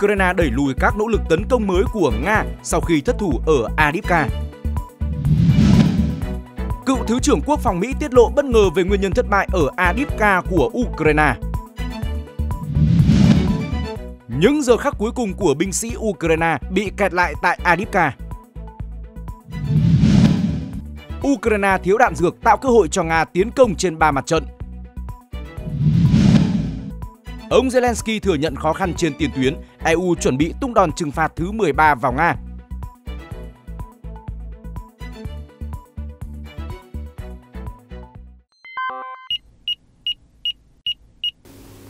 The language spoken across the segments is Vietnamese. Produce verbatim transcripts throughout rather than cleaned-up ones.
Ukraine đẩy lùi các nỗ lực tấn công mới của Nga sau khi thất thủ ở Avdiivka. Cựu Thứ trưởng Quốc phòng Mỹ tiết lộ bất ngờ về nguyên nhân thất bại ở Avdiivka của Ukraine. Những giờ khắc cuối cùng của binh sĩ Ukraine bị kẹt lại tại Avdiivka. Ukraine thiếu đạn dược tạo cơ hội cho Nga tiến công trên ba mặt trận. Ông Zelensky thừa nhận khó khăn trên tiền tuyến, e u chuẩn bị tung đòn trừng phạt thứ mười ba vào Nga.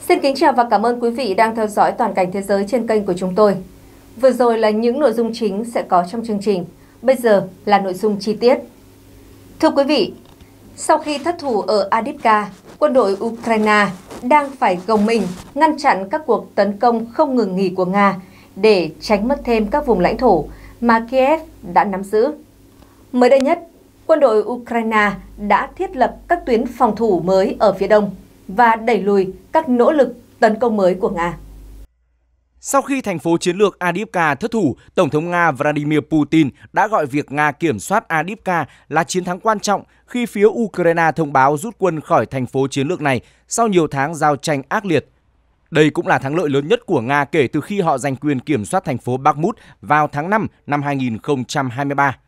Xin kính chào và cảm ơn quý vị đang theo dõi Toàn cảnh thế giới trên kênh của chúng tôi. Vừa rồi là những nội dung chính sẽ có trong chương trình, bây giờ là nội dung chi tiết. Thưa quý vị, sau khi thất thủ ở Avdiivka, quân đội Ukraine đang phải gồng mình ngăn chặn các cuộc tấn công không ngừng nghỉ của Nga để tránh mất thêm các vùng lãnh thổ mà Kiev đã nắm giữ. Mới đây nhất, quân đội Ukraine đã thiết lập các tuyến phòng thủ mới ở phía đông và đẩy lùi các nỗ lực tấn công mới của Nga. Sau khi thành phố chiến lược Avdiivka thất thủ, Tổng thống Nga Vladimir Putin đã gọi việc Nga kiểm soát Avdiivka là chiến thắng quan trọng khi phía Ukraine thông báo rút quân khỏi thành phố chiến lược này sau nhiều tháng giao tranh ác liệt. Đây cũng là thắng lợi lớn nhất của Nga kể từ khi họ giành quyền kiểm soát thành phố Bakhmut vào tháng năm năm hai nghìn không trăm hai mươi ba.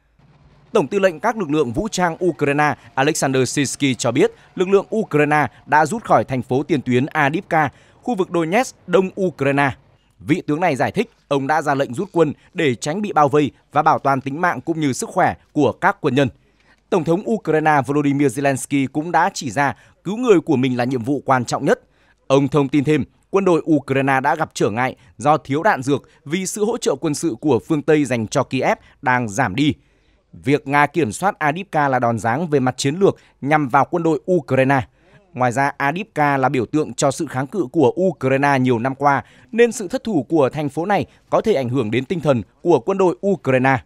Tổng tư lệnh các lực lượng vũ trang Ukraine Alexander Syrsky cho biết lực lượng Ukraine đã rút khỏi thành phố tiền tuyến Avdiivka, khu vực Donetsk, đông Ukraine. Vị tướng này giải thích ông đã ra lệnh rút quân để tránh bị bao vây và bảo toàn tính mạng cũng như sức khỏe của các quân nhân. Tổng thống Ukraine Volodymyr Zelensky cũng đã chỉ ra cứu người của mình là nhiệm vụ quan trọng nhất. Ông thông tin thêm, quân đội Ukraine đã gặp trở ngại do thiếu đạn dược vì sự hỗ trợ quân sự của phương Tây dành cho Kiev đang giảm đi. Việc Nga kiểm soát Avdiivka là đòn giáng về mặt chiến lược nhằm vào quân đội Ukraine. Ngoài ra, Avdiivka là biểu tượng cho sự kháng cự của Ukraine nhiều năm qua, nên sự thất thủ của thành phố này có thể ảnh hưởng đến tinh thần của quân đội Ukraine.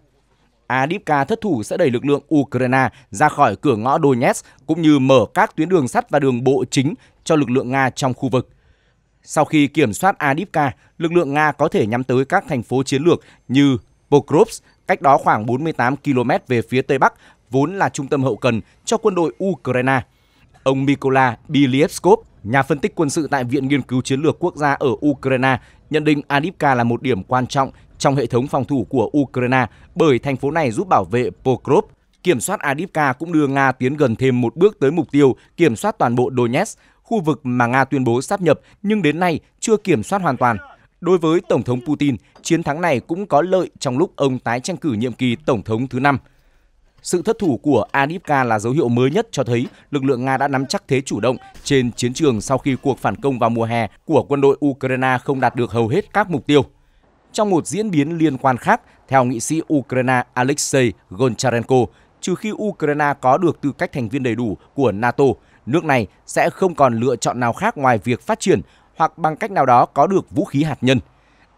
Avdiivka thất thủ sẽ đẩy lực lượng Ukraine ra khỏi cửa ngõ Donetsk cũng như mở các tuyến đường sắt và đường bộ chính cho lực lượng Nga trong khu vực. Sau khi kiểm soát Avdiivka, lực lượng Nga có thể nhắm tới các thành phố chiến lược như Pokrovsk, cách đó khoảng bốn mươi tám ki-lô-mét về phía tây bắc, vốn là trung tâm hậu cần cho quân đội Ukraine. Ông Mykola Oleshchuk, nhà phân tích quân sự tại Viện Nghiên cứu Chiến lược Quốc gia ở Ukraine, nhận định Avdiivka là một điểm quan trọng trong hệ thống phòng thủ của Ukraine bởi thành phố này giúp bảo vệ Pokrovsk. Kiểm soát Avdiivka cũng đưa Nga tiến gần thêm một bước tới mục tiêu kiểm soát toàn bộ Donetsk, khu vực mà Nga tuyên bố sáp nhập nhưng đến nay chưa kiểm soát hoàn toàn. Đối với Tổng thống Putin, chiến thắng này cũng có lợi trong lúc ông tái tranh cử nhiệm kỳ Tổng thống thứ năm. Sự thất thủ của Avdiivka là dấu hiệu mới nhất cho thấy lực lượng Nga đã nắm chắc thế chủ động trên chiến trường sau khi cuộc phản công vào mùa hè của quân đội Ukraine không đạt được hầu hết các mục tiêu. Trong một diễn biến liên quan khác, theo nghị sĩ Ukraine Alexei Honcharenko, trừ khi Ukraine có được tư cách thành viên đầy đủ của NATO, nước này sẽ không còn lựa chọn nào khác ngoài việc phát triển hoặc bằng cách nào đó có được vũ khí hạt nhân.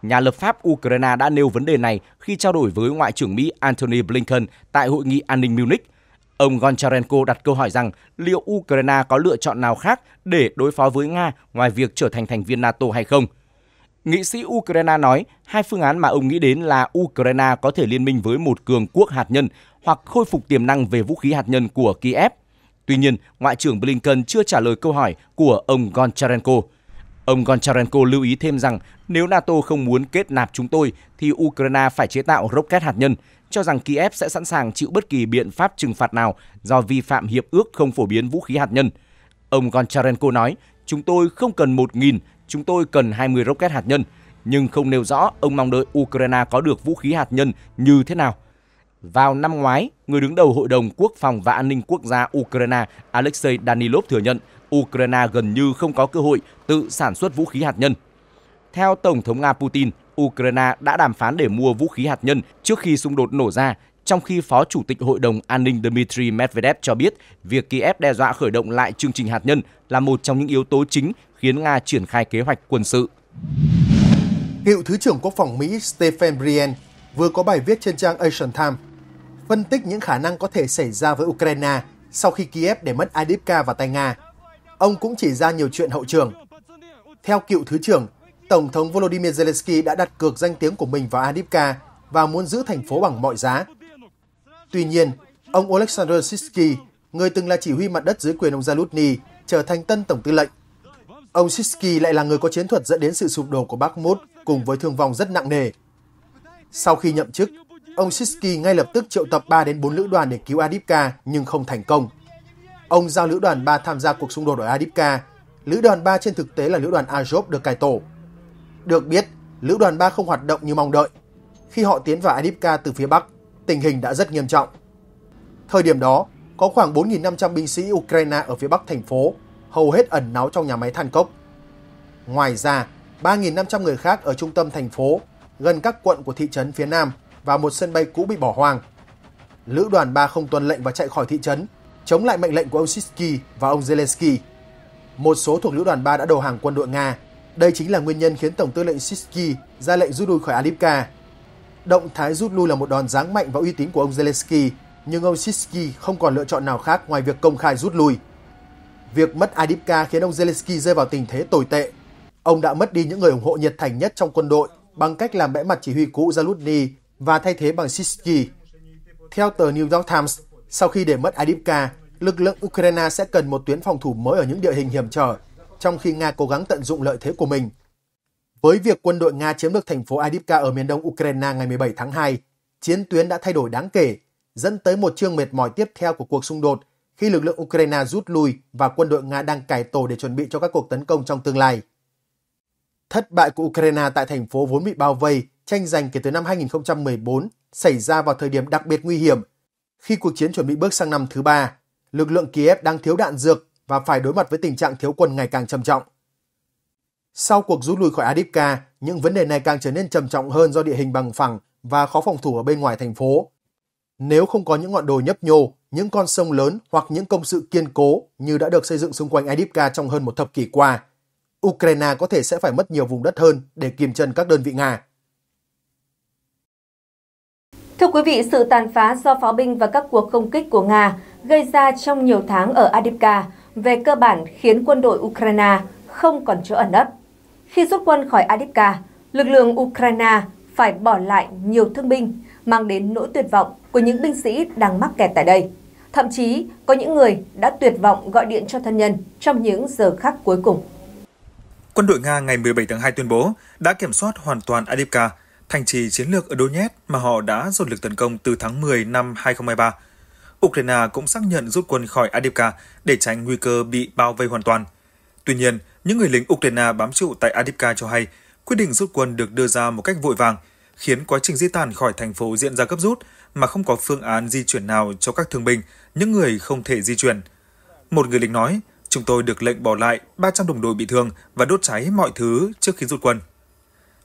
Nhà lập pháp Ukraine đã nêu vấn đề này khi trao đổi với Ngoại trưởng Mỹ Antony Blinken tại Hội nghị An ninh Munich. Ông Honcharenko đặt câu hỏi rằng liệu Ukraine có lựa chọn nào khác để đối phó với Nga ngoài việc trở thành thành viên NATO hay không? Nghị sĩ Ukraine nói hai phương án mà ông nghĩ đến là Ukraine có thể liên minh với một cường quốc hạt nhân hoặc khôi phục tiềm năng về vũ khí hạt nhân của Kiev. Tuy nhiên, Ngoại trưởng Blinken chưa trả lời câu hỏi của ông Honcharenko. Ông Honcharenko lưu ý thêm rằng nếu NATO không muốn kết nạp chúng tôi thì Ukraine phải chế tạo rocket hạt nhân, cho rằng Kiev sẽ sẵn sàng chịu bất kỳ biện pháp trừng phạt nào do vi phạm Hiệp ước không phổ biến vũ khí hạt nhân. Ông Honcharenko nói, chúng tôi không cần một nghìn, chúng tôi cần hai mươi rocket hạt nhân, nhưng không nêu rõ ông mong đợi Ukraine có được vũ khí hạt nhân như thế nào. Vào năm ngoái, người đứng đầu Hội đồng Quốc phòng và An ninh Quốc gia Ukraine Alexei Danilov thừa nhận Ukraine gần như không có cơ hội tự sản xuất vũ khí hạt nhân. Theo Tổng thống Nga Putin, Ukraine đã đàm phán để mua vũ khí hạt nhân trước khi xung đột nổ ra, trong khi Phó Chủ tịch Hội đồng An ninh Dmitry Medvedev cho biết việc Kiev đe dọa khởi động lại chương trình hạt nhân là một trong những yếu tố chính khiến Nga triển khai kế hoạch quân sự. Cựu Thứ trưởng Quốc phòng Mỹ Stephen Brien vừa có bài viết trên trang Asian Times phân tích những khả năng có thể xảy ra với Ukraine sau khi Kiev để mất Avdiivka vào tay Nga. Ông cũng chỉ ra nhiều chuyện hậu trường. Theo cựu Thứ trưởng, Tổng thống Volodymyr Zelensky đã đặt cược danh tiếng của mình vào Avdiivka và muốn giữ thành phố bằng mọi giá. Tuy nhiên, ông Oleksandr Syrsky, người từng là chỉ huy mặt đất dưới quyền ông Zaluzny, trở thành tân tổng tư lệnh. Ông Syrsky lại là người có chiến thuật dẫn đến sự sụp đổ của Bakhmut cùng với thương vong rất nặng nề. Sau khi nhậm chức, ông Syrsky ngay lập tức triệu tập ba đến bốn lữ đoàn để cứu Avdiivka nhưng không thành công. Ông giao lữ đoàn ba tham gia cuộc xung đột ở Avdiivka. Lữ đoàn ba trên thực tế là lữ đoàn Azov được cải tổ. Được biết, lữ đoàn ba không hoạt động như mong đợi. Khi họ tiến vào Avdiivka từ phía Bắc, tình hình đã rất nghiêm trọng. Thời điểm đó, có khoảng bốn nghìn năm trăm binh sĩ Ukraine ở phía Bắc thành phố, hầu hết ẩn náu trong nhà máy than cốc. Ngoài ra, ba nghìn năm trăm người khác ở trung tâm thành phố, gần các quận của thị trấn phía Nam và một sân bay cũ bị bỏ hoang. Lữ đoàn ba không tuân lệnh và chạy khỏi thị trấn, chống lại mệnh lệnh của ông Syrsky và ông Zelensky. Một số thuộc lữ đoàn ba đã đầu hàng quân đội Nga. Đây chính là nguyên nhân khiến Tổng tư lệnh Syrsky ra lệnh rút lui khỏi Avdiivka. Động thái rút lui là một đòn giáng mạnh vào uy tín của ông Zelensky, nhưng ông Syrsky không còn lựa chọn nào khác ngoài việc công khai rút lui. Việc mất Avdiivka khiến ông Zelensky rơi vào tình thế tồi tệ. Ông đã mất đi những người ủng hộ nhiệt thành nhất trong quân đội bằng cách làm bẽ mặt chỉ huy cũ Zaluzny và thay thế bằng Syrsky. Theo tờ New York Times, sau khi để mất Avdiivka, lực lượng Ukraine sẽ cần một tuyến phòng thủ mới ở những địa hình hiểm trở, trong khi Nga cố gắng tận dụng lợi thế của mình. Với việc quân đội Nga chiếm được thành phố Avdiivka ở miền đông Ukraine ngày mười bảy tháng hai, chiến tuyến đã thay đổi đáng kể, dẫn tới một chương mệt mỏi tiếp theo của cuộc xung đột khi lực lượng Ukraine rút lui và quân đội Nga đang cải tổ để chuẩn bị cho các cuộc tấn công trong tương lai. Thất bại của Ukraine tại thành phố vốn bị bao vây, tranh giành kể từ năm hai nghìn không trăm mười bốn xảy ra vào thời điểm đặc biệt nguy hiểm, khi cuộc chiến chuẩn bị bước sang năm thứ ba. Lực lượng Kiev đang thiếu đạn dược và phải đối mặt với tình trạng thiếu quân ngày càng trầm trọng. Sau cuộc rút lui khỏi Avdiivka, những vấn đề này càng trở nên trầm trọng hơn do địa hình bằng phẳng và khó phòng thủ ở bên ngoài thành phố. Nếu không có những ngọn đồi nhấp nhô, những con sông lớn hoặc những công sự kiên cố như đã được xây dựng xung quanh Avdiivka trong hơn một thập kỷ qua, Ukraine có thể sẽ phải mất nhiều vùng đất hơn để kìm chân các đơn vị Nga. Thưa quý vị, sự tàn phá do pháo binh và các cuộc không kích của Nga gây ra trong nhiều tháng ở Avdiivka về cơ bản khiến quân đội Ukraine không còn chỗ ẩn nấp. Khi rút quân khỏi Avdiivka, lực lượng Ukraine phải bỏ lại nhiều thương binh, mang đến nỗi tuyệt vọng của những binh sĩ đang mắc kẹt tại đây. Thậm chí, có những người đã tuyệt vọng gọi điện cho thân nhân trong những giờ khắc cuối cùng. Quân đội Nga ngày mười bảy tháng hai tuyên bố đã kiểm soát hoàn toàn Avdiivka, thành trì chiến lược ở Donetsk mà họ đã dồn lực tấn công từ tháng mười năm hai nghìn không trăm hai mươi ba. Ukraine cũng xác nhận rút quân khỏi Avdiivka để tránh nguy cơ bị bao vây hoàn toàn. Tuy nhiên, những người lính Ukraine bám trụ tại Avdiivka cho hay quyết định rút quân được đưa ra một cách vội vàng, khiến quá trình di tản khỏi thành phố diễn ra gấp rút mà không có phương án di chuyển nào cho các thương binh, những người không thể di chuyển. Một người lính nói, chúng tôi được lệnh bỏ lại ba trăm đồng đội bị thương và đốt cháy mọi thứ trước khi rút quân.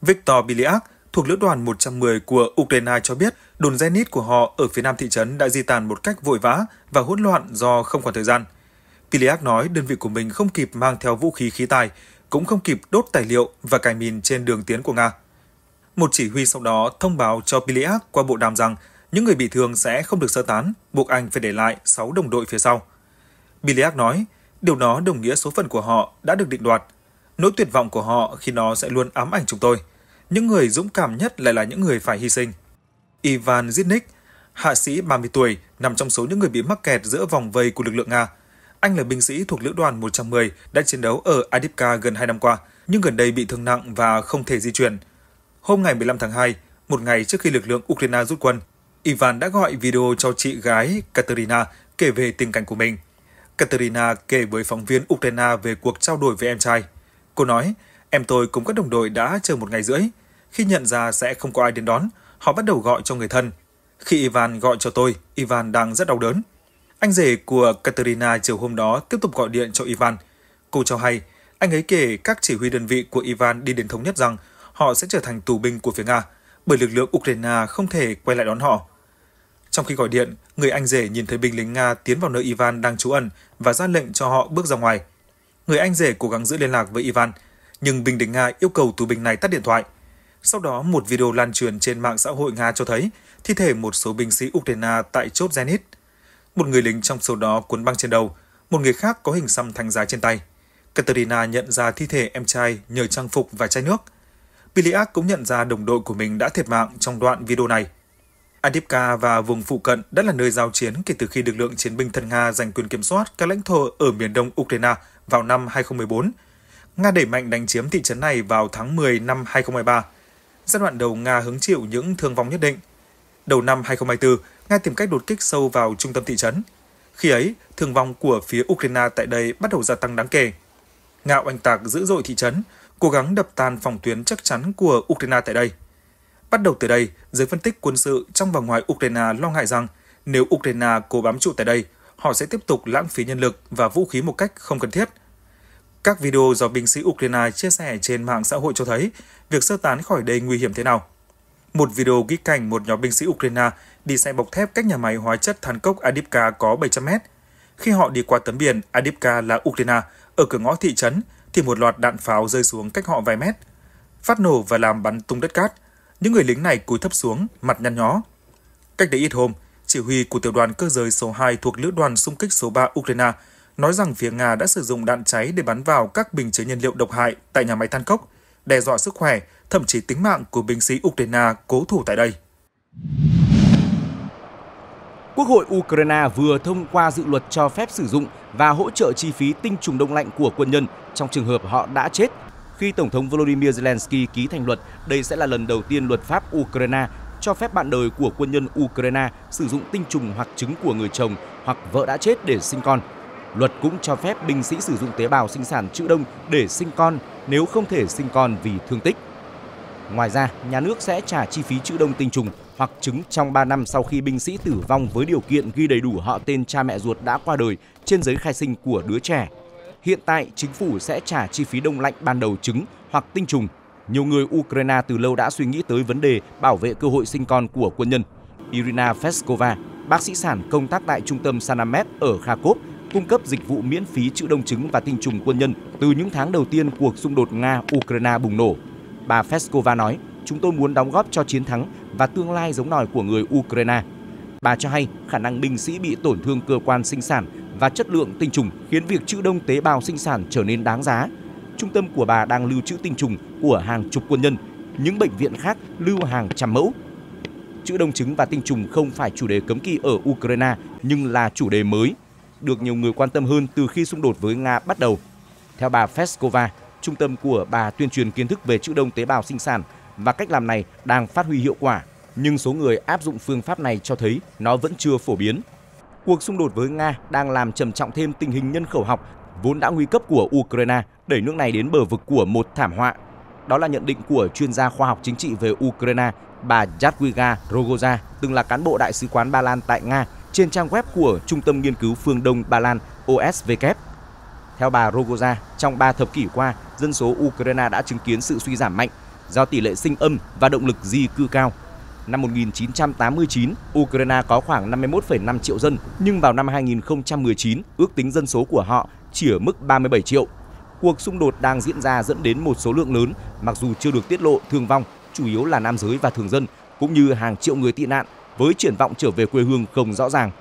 Viktor Biliak thuộc lữ đoàn một trăm mười của Ukraine cho biết đồn Zenit của họ ở phía nam thị trấn đã di tản một cách vội vã và hỗn loạn do không còn thời gian. Piliak nói đơn vị của mình không kịp mang theo vũ khí khí tài, cũng không kịp đốt tài liệu và cài mìn trên đường tiến của Nga. Một chỉ huy sau đó thông báo cho Piliak qua bộ đàm rằng những người bị thương sẽ không được sơ tán, buộc anh phải để lại sáu đồng đội phía sau. Piliak nói điều đó đồng nghĩa số phận của họ đã được định đoạt. Nỗi tuyệt vọng của họ khi nó sẽ luôn ám ảnh chúng tôi. Những người dũng cảm nhất lại là những người phải hy sinh. Ivan Zitnik, hạ sĩ ba mươi tuổi, nằm trong số những người bị mắc kẹt giữa vòng vây của lực lượng Nga. Anh là binh sĩ thuộc lữ đoàn một trăm mười đã chiến đấu ở Avdiivka gần hai năm qua, nhưng gần đây bị thương nặng và không thể di chuyển. Hôm ngày mười lăm tháng hai, một ngày trước khi lực lượng Ukraine rút quân, Ivan đã gọi video cho chị gái Kateryna kể về tình cảnh của mình. Kateryna kể với phóng viên Ukraine về cuộc trao đổi với em trai. Cô nói, em tôi cùng các đồng đội đã chờ một ngày rưỡi. Khi nhận ra sẽ không có ai đến đón, họ bắt đầu gọi cho người thân. Khi Ivan gọi cho tôi, Ivan đang rất đau đớn. Anh rể của Kateryna chiều hôm đó tiếp tục gọi điện cho Ivan. Cô cho hay, anh ấy kể các chỉ huy đơn vị của Ivan đi đến thống nhất rằng họ sẽ trở thành tù binh của phía Nga bởi lực lượng Ukraine không thể quay lại đón họ. Trong khi gọi điện, người anh rể nhìn thấy binh lính Nga tiến vào nơi Ivan đang trú ẩn và ra lệnh cho họ bước ra ngoài. Người anh rể cố gắng giữ liên lạc với Ivan, nhưng binh lính Nga yêu cầu tù binh này tắt điện thoại. Sau đó, một video lan truyền trên mạng xã hội Nga cho thấy thi thể một số binh sĩ Ukraine tại chốt Zenit. Một người lính trong số đó cuốn băng trên đầu, một người khác có hình xăm thánh giá trên tay. Kateryna nhận ra thi thể em trai nhờ trang phục và chai nước. Biliak cũng nhận ra đồng đội của mình đã thiệt mạng trong đoạn video này. Avdiivka và vùng phụ cận đã là nơi giao chiến kể từ khi lực lượng chiến binh thân Nga giành quyền kiểm soát các lãnh thổ ở miền đông Ukraine vào năm hai không một bốn. Nga đẩy mạnh đánh chiếm thị trấn này vào tháng mười năm hai không hai ba. Giai đoạn đầu Nga hứng chịu những thương vong nhất định. Đầu năm hai không hai tư, Nga tìm cách đột kích sâu vào trung tâm thị trấn. Khi ấy, thương vong của phía Ukraine tại đây bắt đầu gia tăng đáng kể. Nga oanh tạc dữ dội thị trấn, cố gắng đập tan phòng tuyến chắc chắn của Ukraine tại đây. Bắt đầu từ đây, giới phân tích quân sự trong và ngoài Ukraine lo ngại rằng nếu Ukraine cố bám trụ tại đây, họ sẽ tiếp tục lãng phí nhân lực và vũ khí một cách không cần thiết. Các video do binh sĩ Ukraine chia sẻ trên mạng xã hội cho thấy việc sơ tán khỏi đây nguy hiểm thế nào. Một video ghi cảnh một nhóm binh sĩ Ukraine đi xe bọc thép cách nhà máy hóa chất than cốc Avdiivka có bảy trăm mét. Khi họ đi qua tấm biển Avdiivka là Ukraine ở cửa ngõ thị trấn, thì một loạt đạn pháo rơi xuống cách họ vài mét, phát nổ và làm bắn tung đất cát. Những người lính này cúi thấp xuống, mặt nhăn nhó. Cách đây ít hôm, chỉ huy của tiểu đoàn cơ giới số hai thuộc lữ đoàn xung kích số ba Ukraine nói rằng phía Nga đã sử dụng đạn cháy để bắn vào các bình chứa nhiên liệu độc hại tại nhà máy than cốc, đe dọa sức khỏe, thậm chí tính mạng của binh sĩ Ukraine cố thủ tại đây. Quốc hội Ukraine vừa thông qua dự luật cho phép sử dụng và hỗ trợ chi phí tinh trùng đông lạnh của quân nhân trong trường hợp họ đã chết. Khi Tổng thống Volodymyr Zelensky ký thành luật, đây sẽ là lần đầu tiên luật pháp Ukraine cho phép bạn đời của quân nhân Ukraine sử dụng tinh trùng hoặc trứng của người chồng hoặc vợ đã chết để sinh con. Luật cũng cho phép binh sĩ sử dụng tế bào sinh sản trữ đông để sinh con nếu không thể sinh con vì thương tích. Ngoài ra, nhà nước sẽ trả chi phí trữ đông tinh trùng hoặc trứng trong ba năm sau khi binh sĩ tử vong với điều kiện ghi đầy đủ họ tên cha mẹ ruột đã qua đời trên giấy khai sinh của đứa trẻ. Hiện tại, chính phủ sẽ trả chi phí đông lạnh ban đầu trứng hoặc tinh trùng. Nhiều người Ukraine từ lâu đã suy nghĩ tới vấn đề bảo vệ cơ hội sinh con của quân nhân. Irina Feskova, bác sĩ sản công tác tại trung tâm Sanamed ở Kharkiv, cung cấp dịch vụ miễn phí trữ đông trứng và tinh trùng quân nhân từ những tháng đầu tiên cuộc xung đột Nga-Ukraine bùng nổ. Bà Feskova nói, chúng tôi muốn đóng góp cho chiến thắng và tương lai giống nòi của người Ukraine. Bà cho hay khả năng binh sĩ bị tổn thương cơ quan sinh sản và chất lượng tinh trùng khiến việc trữ đông tế bào sinh sản trở nên đáng giá. Trung tâm của bà đang lưu trữ tinh trùng của hàng chục quân nhân, những bệnh viện khác lưu hàng trăm mẫu. Trữ đông trứng và tinh trùng không phải chủ đề cấm kỵ ở Ukraine nhưng là chủ đề mới, được nhiều người quan tâm hơn từ khi xung đột với Nga bắt đầu. Theo bà Feskova, trung tâm của bà tuyên truyền kiến thức về trữ đông tế bào sinh sản và cách làm này đang phát huy hiệu quả, nhưng số người áp dụng phương pháp này cho thấy nó vẫn chưa phổ biến. Cuộc xung đột với Nga đang làm trầm trọng thêm tình hình nhân khẩu học vốn đã nguy cấp của Ukraine, đẩy nước này đến bờ vực của một thảm họa. Đó là nhận định của chuyên gia khoa học chính trị về Ukraine, bà Jadwiga Rogoza, từng là cán bộ đại sứ quán Ba Lan tại Nga, trên trang web của Trung tâm Nghiên cứu Phương Đông Ba Lan O S W. Theo bà Rogoza, trong ba thập kỷ qua, dân số Ukraine đã chứng kiến sự suy giảm mạnh do tỷ lệ sinh âm và động lực di cư cao. Năm một nghìn chín trăm tám mươi chín, Ukraine có khoảng năm mươi mốt phẩy năm triệu dân, nhưng vào năm hai nghìn không trăm mười chín, ước tính dân số của họ chỉ ở mức ba mươi bảy triệu. Cuộc xung đột đang diễn ra dẫn đến một số lượng lớn, mặc dù chưa được tiết lộ thương vong, chủ yếu là nam giới và thường dân, cũng như hàng triệu người tị nạn, với triển vọng trở về quê hương không rõ ràng.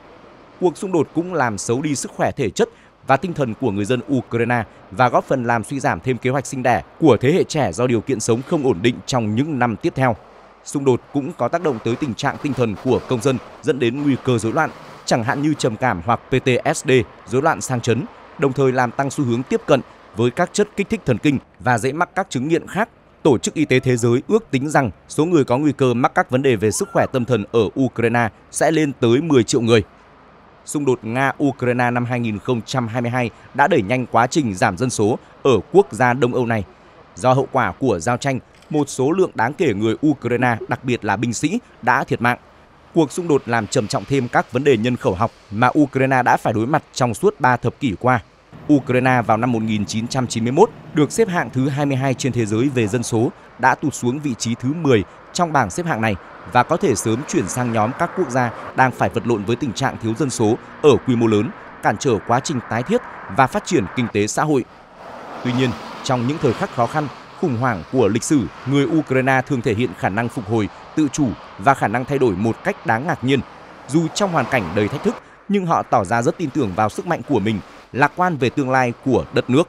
Cuộc xung đột cũng làm xấu đi sức khỏe thể chất và tinh thần của người dân Ukraine và góp phần làm suy giảm thêm kế hoạch sinh đẻ của thế hệ trẻ do điều kiện sống không ổn định trong những năm tiếp theo. Xung đột cũng có tác động tới tình trạng tinh thần của công dân dẫn đến nguy cơ rối loạn, chẳng hạn như trầm cảm hoặc P T S D, rối loạn sang chấn, đồng thời làm tăng xu hướng tiếp cận với các chất kích thích thần kinh và dễ mắc các chứng nghiện khác. Tổ chức Y tế Thế giới ước tính rằng số người có nguy cơ mắc các vấn đề về sức khỏe tâm thần ở Ukraine sẽ lên tới mười triệu người. Xung đột Nga-Ukraine năm hai nghìn không trăm hai mươi hai đã đẩy nhanh quá trình giảm dân số ở quốc gia Đông Âu này. Do hậu quả của giao tranh, một số lượng đáng kể người Ukraine, đặc biệt là binh sĩ, đã thiệt mạng. Cuộc xung đột làm trầm trọng thêm các vấn đề nhân khẩu học mà Ukraine đã phải đối mặt trong suốt ba thập kỷ qua. Ukraine vào năm một nghìn chín trăm chín mươi mốt được xếp hạng thứ hai mươi hai trên thế giới về dân số, đã tụt xuống vị trí thứ mười trong bảng xếp hạng này và có thể sớm chuyển sang nhóm các quốc gia đang phải vật lộn với tình trạng thiếu dân số ở quy mô lớn, cản trở quá trình tái thiết và phát triển kinh tế xã hội. Tuy nhiên, trong những thời khắc khó khăn, khủng hoảng của lịch sử, người Ukraine thường thể hiện khả năng phục hồi, tự chủ và khả năng thay đổi một cách đáng ngạc nhiên. Dù trong hoàn cảnh đầy thách thức, nhưng họ tỏ ra rất tin tưởng vào sức mạnh của mình, lạc quan về tương lai của đất nước.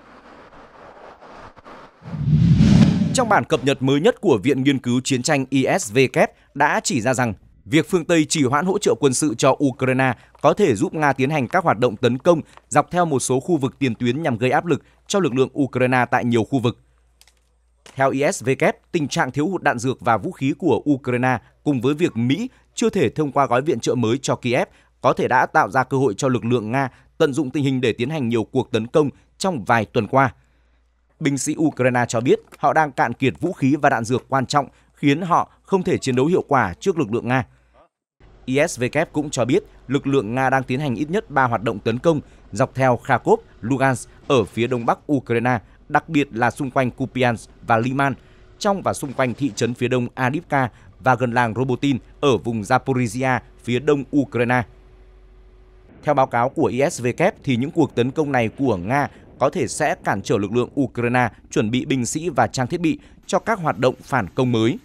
Trong bản cập nhật mới nhất của Viện Nghiên cứu Chiến tranh I S W đã chỉ ra rằng việc phương Tây trì hoãn hỗ trợ quân sự cho Ukraine có thể giúp Nga tiến hành các hoạt động tấn công dọc theo một số khu vực tiền tuyến nhằm gây áp lực cho lực lượng Ukraine tại nhiều khu vực. Theo I S W, tình trạng thiếu hụt đạn dược và vũ khí của Ukraine cùng với việc Mỹ chưa thể thông qua gói viện trợ mới cho Kiev có thể đã tạo ra cơ hội cho lực lượng Nga tận dụng tình hình để tiến hành nhiều cuộc tấn công trong vài tuần qua. Binh sĩ Ukraine cho biết họ đang cạn kiệt vũ khí và đạn dược quan trọng khiến họ không thể chiến đấu hiệu quả trước lực lượng Nga. I S W cũng cho biết lực lượng Nga đang tiến hành ít nhất ba hoạt động tấn công dọc theo Kharkiv, Luhansk ở phía đông bắc Ukraine, đặc biệt là xung quanh Kupiansk và Liman, trong và xung quanh thị trấn phía đông Avdiivka và gần làng Robotyne ở vùng Zaporizhzhia phía đông Ukraine. Theo báo cáo của I S W thì những cuộc tấn công này của Nga có thể sẽ cản trở lực lượng Ukraine chuẩn bị binh sĩ và trang thiết bị cho các hoạt động phản công mới.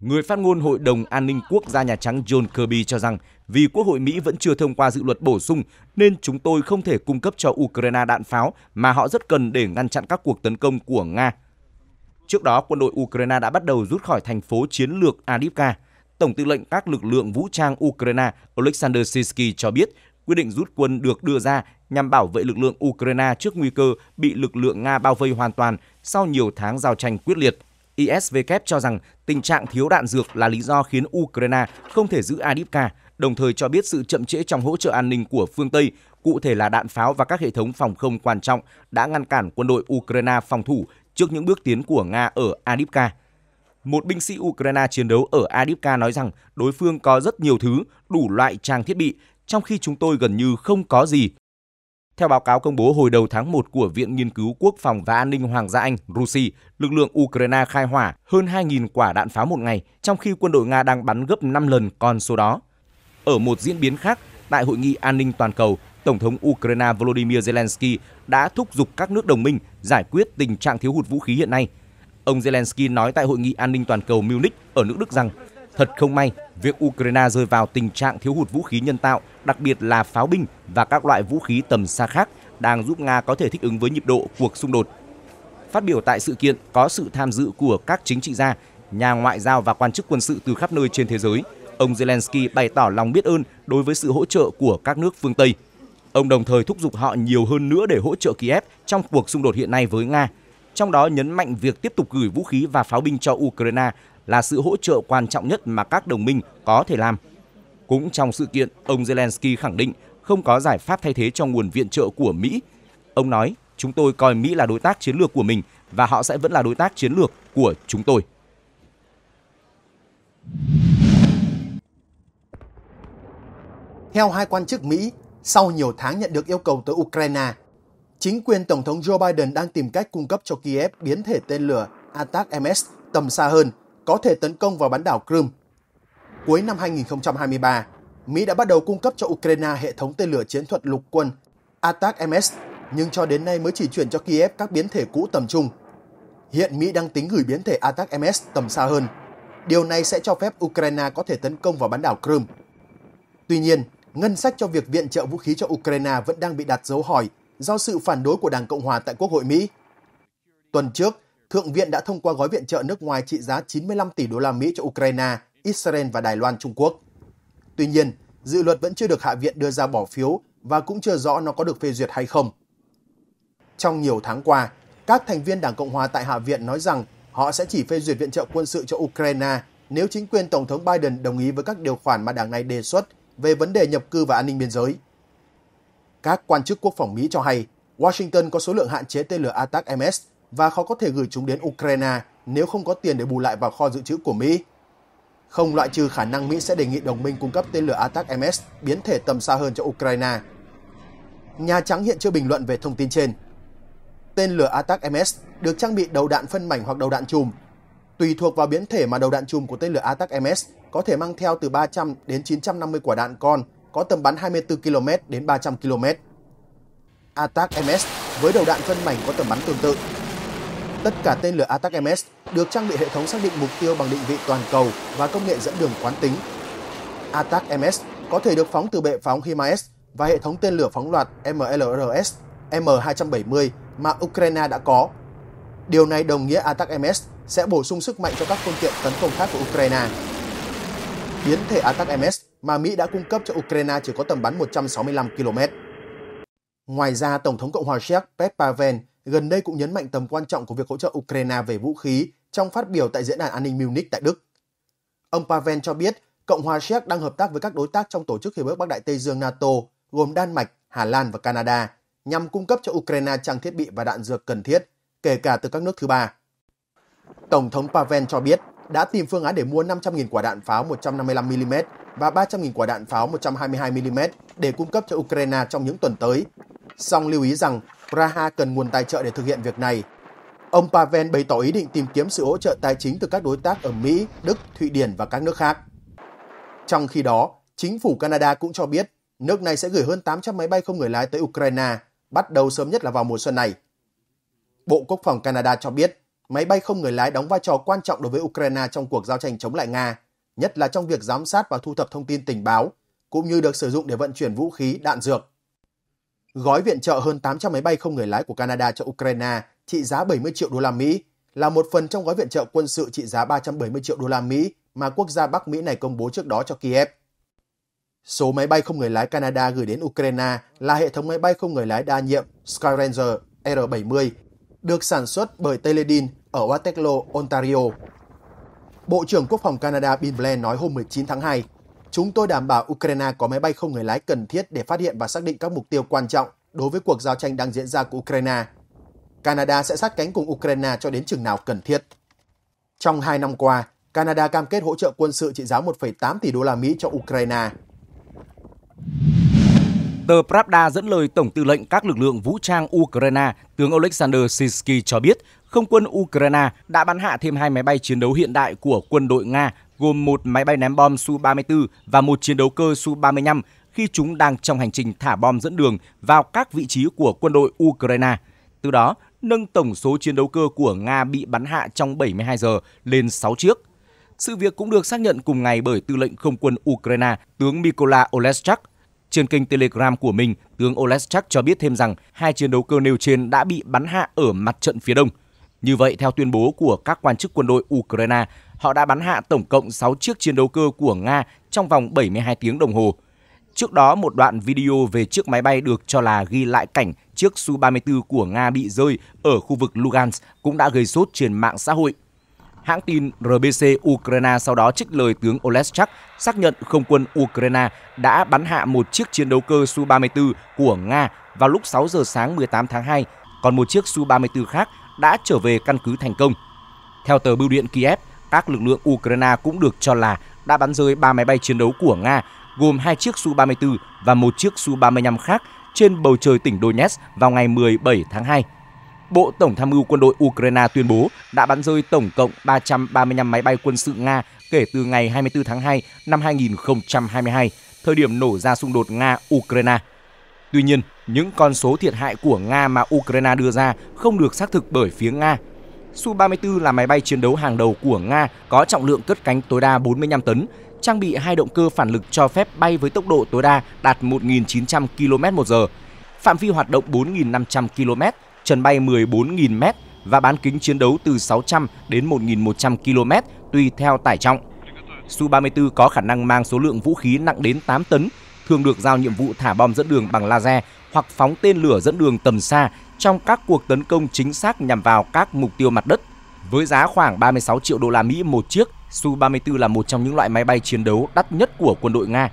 Người phát ngôn Hội đồng An ninh Quốc gia Nhà Trắng John Kirby cho rằng vì Quốc hội Mỹ vẫn chưa thông qua dự luật bổ sung nên chúng tôi không thể cung cấp cho Ukraine đạn pháo mà họ rất cần để ngăn chặn các cuộc tấn công của Nga. Trước đó, quân đội Ukraine đã bắt đầu rút khỏi thành phố chiến lược Avdiivka. Tổng tư lệnh các lực lượng vũ trang Ukraine Alexander Syrsky cho biết quyết định rút quân được đưa ra nhằm bảo vệ lực lượng Ukraine trước nguy cơ bị lực lượng Nga bao vây hoàn toàn sau nhiều tháng giao tranh quyết liệt. I S W cho rằng tình trạng thiếu đạn dược là lý do khiến Ukraine không thể giữ Avdiivka, đồng thời cho biết sự chậm trễ trong hỗ trợ an ninh của phương Tây, cụ thể là đạn pháo và các hệ thống phòng không quan trọng đã ngăn cản quân đội Ukraine phòng thủ trước những bước tiến của Nga ở Avdiivka. Một binh sĩ Ukraine chiến đấu ở Avdiivka nói rằng đối phương có rất nhiều thứ, đủ loại trang thiết bị, trong khi chúng tôi gần như không có gì. Theo báo cáo công bố hồi đầu tháng một của Viện Nghiên cứu Quốc phòng và An ninh Hoàng gia Anh, Russia, lực lượng Ukraine khai hỏa hơn hai nghìn quả đạn pháo một ngày, trong khi quân đội Nga đang bắn gấp năm lần con số đó. Ở một diễn biến khác, tại Hội nghị An ninh Toàn cầu, Tổng thống Ukraine Volodymyr Zelensky đã thúc giục các nước đồng minh giải quyết tình trạng thiếu hụt vũ khí hiện nay. Ông Zelensky nói tại Hội nghị An ninh Toàn cầu Munich ở nước Đức rằng thật không may, việc Ukraine rơi vào tình trạng thiếu hụt vũ khí nhân tạo, đặc biệt là pháo binh và các loại vũ khí tầm xa khác, đang giúp Nga có thể thích ứng với nhịp độ cuộc xung đột. Phát biểu tại sự kiện có sự tham dự của các chính trị gia, nhà ngoại giao và quan chức quân sự từ khắp nơi trên thế giới, ông Zelensky bày tỏ lòng biết ơn đối với sự hỗ trợ của các nước phương Tây. Ông đồng thời thúc giục họ nhiều hơn nữa để hỗ trợ Kiev trong cuộc xung đột hiện nay với Nga, trong đó nhấn mạnh việc tiếp tục gửi vũ khí và pháo binh cho Ukraine là sự hỗ trợ quan trọng nhất mà các đồng minh có thể làm. Cũng trong sự kiện, ông Zelensky khẳng định không có giải pháp thay thế cho nguồn viện trợ của Mỹ. Ông nói, chúng tôi coi Mỹ là đối tác chiến lược của mình và họ sẽ vẫn là đối tác chiến lược của chúng tôi. Theo hai quan chức Mỹ, sau nhiều tháng nhận được yêu cầu tới Ukraine, chính quyền Tổng thống Joe Biden đang tìm cách cung cấp cho Kiev biến thể tên lửa A T A C M S tầm xa hơn, có thể tấn công vào bán đảo Crimea. Cuối năm hai nghìn không trăm hai mươi ba, Mỹ đã bắt đầu cung cấp cho Ukraine hệ thống tên lửa chiến thuật lục quân A T A C M S, nhưng cho đến nay mới chỉ chuyển cho Kiev các biến thể cũ tầm trung. Hiện Mỹ đang tính gửi biến thể A T A C M S tầm xa hơn. Điều này sẽ cho phép Ukraine có thể tấn công vào bán đảo Crimea. Tuy nhiên, ngân sách cho việc viện trợ vũ khí cho Ukraine vẫn đang bị đặt dấu hỏi do sự phản đối của Đảng Cộng hòa tại Quốc hội Mỹ. Tuần trước, Thượng viện đã thông qua gói viện trợ nước ngoài trị giá chín mươi lăm tỷ đô la Mỹ cho Ukraine, Israel và Đài Loan Trung Quốc. Tuy nhiên, dự luật vẫn chưa được Hạ viện đưa ra bỏ phiếu và cũng chưa rõ nó có được phê duyệt hay không. Trong nhiều tháng qua, các thành viên Đảng Cộng hòa tại Hạ viện nói rằng họ sẽ chỉ phê duyệt viện trợ quân sự cho Ukraine nếu chính quyền Tổng thống Biden đồng ý với các điều khoản mà đảng này đề xuất về vấn đề nhập cư và an ninh biên giới. Các quan chức quốc phòng Mỹ cho hay Washington có số lượng hạn chế tên lửa A T A C M S và khó có thể gửi chúng đến Ukraine nếu không có tiền để bù lại vào kho dự trữ của Mỹ. Không loại trừ khả năng Mỹ sẽ đề nghị đồng minh cung cấp tên lửa A T A C M S biến thể tầm xa hơn cho Ukraine. Nhà Trắng hiện chưa bình luận về thông tin trên. Tên lửa A T A C M S được trang bị đầu đạn phân mảnh hoặc đầu đạn chùm. Tùy thuộc vào biến thể mà đầu đạn chùm của tên lửa A T A C M S có thể mang theo từ ba trăm đến chín trăm năm mươi quả đạn con, có tầm bắn hai mươi tư ki lô mét đến ba trăm ki lô mét. A T A C M S với đầu đạn phân mảnh có tầm bắn tương tự. Tất cả tên lửa A T A C M S được trang bị hệ thống xác định mục tiêu bằng định vị toàn cầu và công nghệ dẫn đường quán tính. A T A C M S có thể được phóng từ bệ phóng HIMARS và hệ thống tên lửa phóng loạt M L R S M hai bảy không mà Ukraine đã có. Điều này đồng nghĩa a tắc em ét sẽ bổ sung sức mạnh cho các phương tiện tấn công khác của Ukraine. Biến thể a tắc em ét mà Mỹ đã cung cấp cho Ukraine chỉ có tầm bắn một trăm sáu mươi lăm ki lô mét. Ngoài ra, Tổng thống Cộng hòa Séc Petr Pavel gần đây cũng nhấn mạnh tầm quan trọng của việc hỗ trợ Ukraine về vũ khí trong phát biểu tại Diễn đàn An ninh Munich tại Đức. Ông Pavel cho biết Cộng hòa Séc đang hợp tác với các đối tác trong Tổ chức Hiệp ước Bắc Đại Tây Dương NATO gồm Đan Mạch, Hà Lan và Canada nhằm cung cấp cho Ukraine trang thiết bị và đạn dược cần thiết, kể cả từ các nước thứ ba. Tổng thống Pavel cho biết đã tìm phương án để mua năm trăm nghìn quả đạn pháo một trăm năm mươi lăm mi li mét và ba trăm nghìn quả đạn pháo một trăm hai mươi hai mi li mét để cung cấp cho Ukraine trong những tuần tới. Song lưu ý rằng Praha cần nguồn tài trợ để thực hiện việc này. Ông Pavel bày tỏ ý định tìm kiếm sự hỗ trợ tài chính từ các đối tác ở Mỹ, Đức, Thụy Điển và các nước khác. Trong khi đó, chính phủ Canada cũng cho biết nước này sẽ gửi hơn tám trăm máy bay không người lái tới Ukraine, bắt đầu sớm nhất là vào mùa xuân này. Bộ Quốc phòng Canada cho biết máy bay không người lái đóng vai trò quan trọng đối với Ukraine trong cuộc giao tranh chống lại Nga, nhất là trong việc giám sát và thu thập thông tin tình báo, cũng như được sử dụng để vận chuyển vũ khí, đạn dược. Gói viện trợ hơn tám trăm máy bay không người lái của Canada cho Ukraine trị giá bảy mươi triệu đô la Mỹ là một phần trong gói viện trợ quân sự trị giá ba trăm bảy mươi triệu đô la Mỹ mà quốc gia Bắc Mỹ này công bố trước đó cho Kiev. Số máy bay không người lái Canada gửi đến Ukraine là hệ thống máy bay không người lái đa nhiệm Skyranger R bảy mươi, được sản xuất bởi Teledyne ở Waterloo, Ontario. Bộ trưởng Quốc phòng Canada Bill Blair nói hôm mười chín tháng hai, "Chúng tôi đảm bảo Ukraine có máy bay không người lái cần thiết để phát hiện và xác định các mục tiêu quan trọng đối với cuộc giao tranh đang diễn ra của Ukraine. Canada sẽ sát cánh cùng Ukraine cho đến chừng nào cần thiết." Trong hai năm qua, Canada cam kết hỗ trợ quân sự trị giá một phẩy tám tỷ đô la Mỹ cho Ukraine. Tờ Pravda dẫn lời Tổng tư lệnh các lực lượng vũ trang Ukraine, tướng Oleksandr Syrsky cho biết, không quân Ukraine đã bắn hạ thêm hai máy bay chiến đấu hiện đại của quân đội Nga, gồm một máy bay ném bom Su ba mươi tư và một chiến đấu cơ Su ba mươi lăm khi chúng đang trong hành trình thả bom dẫn đường vào các vị trí của quân đội Ukraine. Từ đó, nâng tổng số chiến đấu cơ của Nga bị bắn hạ trong bảy mươi hai giờ lên sáu chiếc. Sự việc cũng được xác nhận cùng ngày bởi tư lệnh không quân Ukraine, tướng Mykola Oleshchuk. Trên kênh Telegram của mình, tướng Oleshchuk cho biết thêm rằng hai chiến đấu cơ nêu trên đã bị bắn hạ ở mặt trận phía đông. Như vậy, theo tuyên bố của các quan chức quân đội Ukraine, họ đã bắn hạ tổng cộng sáu chiếc chiến đấu cơ của Nga trong vòng bảy mươi hai tiếng đồng hồ. Trước đó, một đoạn video về chiếc máy bay được cho là ghi lại cảnh chiếc Su ba mươi tư của Nga bị rơi ở khu vực Luhansk cũng đã gây sốt trên mạng xã hội. Hãng tin rờ bê xê Ukraine sau đó trích lời tướng Oleshchuk xác nhận không quân Ukraine đã bắn hạ một chiếc chiến đấu cơ Su ba mươi tư của Nga vào lúc sáu giờ sáng mười tám tháng hai, còn một chiếc Su ba mươi tư khác đã trở về căn cứ thành công. Theo tờ Bưu điện Kiev, các lực lượng Ukraine cũng được cho là đã bắn rơi ba máy bay chiến đấu của Nga, gồm hai chiếc Su ba mươi tư và một chiếc Su ba mươi lăm khác trên bầu trời tỉnh Donetsk vào ngày mười bảy tháng hai. Bộ Tổng tham mưu quân đội Ukraine tuyên bố đã bắn rơi tổng cộng ba trăm ba mươi lăm máy bay quân sự Nga kể từ ngày hai mươi tư tháng hai năm hai nghìn không trăm hai mươi hai, thời điểm nổ ra xung đột Nga-Ukraine. Tuy nhiên, những con số thiệt hại của Nga mà Ukraine đưa ra không được xác thực bởi phía Nga. Su ba mươi tư là máy bay chiến đấu hàng đầu của Nga có trọng lượng cất cánh tối đa bốn mươi lăm tấn, trang bị hai động cơ phản lực cho phép bay với tốc độ tối đa đạt một nghìn chín trăm ki lô mét trên giờ, phạm vi hoạt động bốn nghìn năm trăm ki lô mét, trần bay mười bốn nghìn mét và bán kính chiến đấu từ sáu trăm đến một nghìn một trăm ki lô mét tùy theo tải trọng. Su ba mươi tư có khả năng mang số lượng vũ khí nặng đến tám tấn, thường được giao nhiệm vụ thả bom dẫn đường bằng laser hoặc phóng tên lửa dẫn đường tầm xa trong các cuộc tấn công chính xác nhằm vào các mục tiêu mặt đất. Với giá khoảng ba mươi sáu triệu đô la Mỹ một chiếc, Su ba mươi tư là một trong những loại máy bay chiến đấu đắt nhất của quân đội Nga.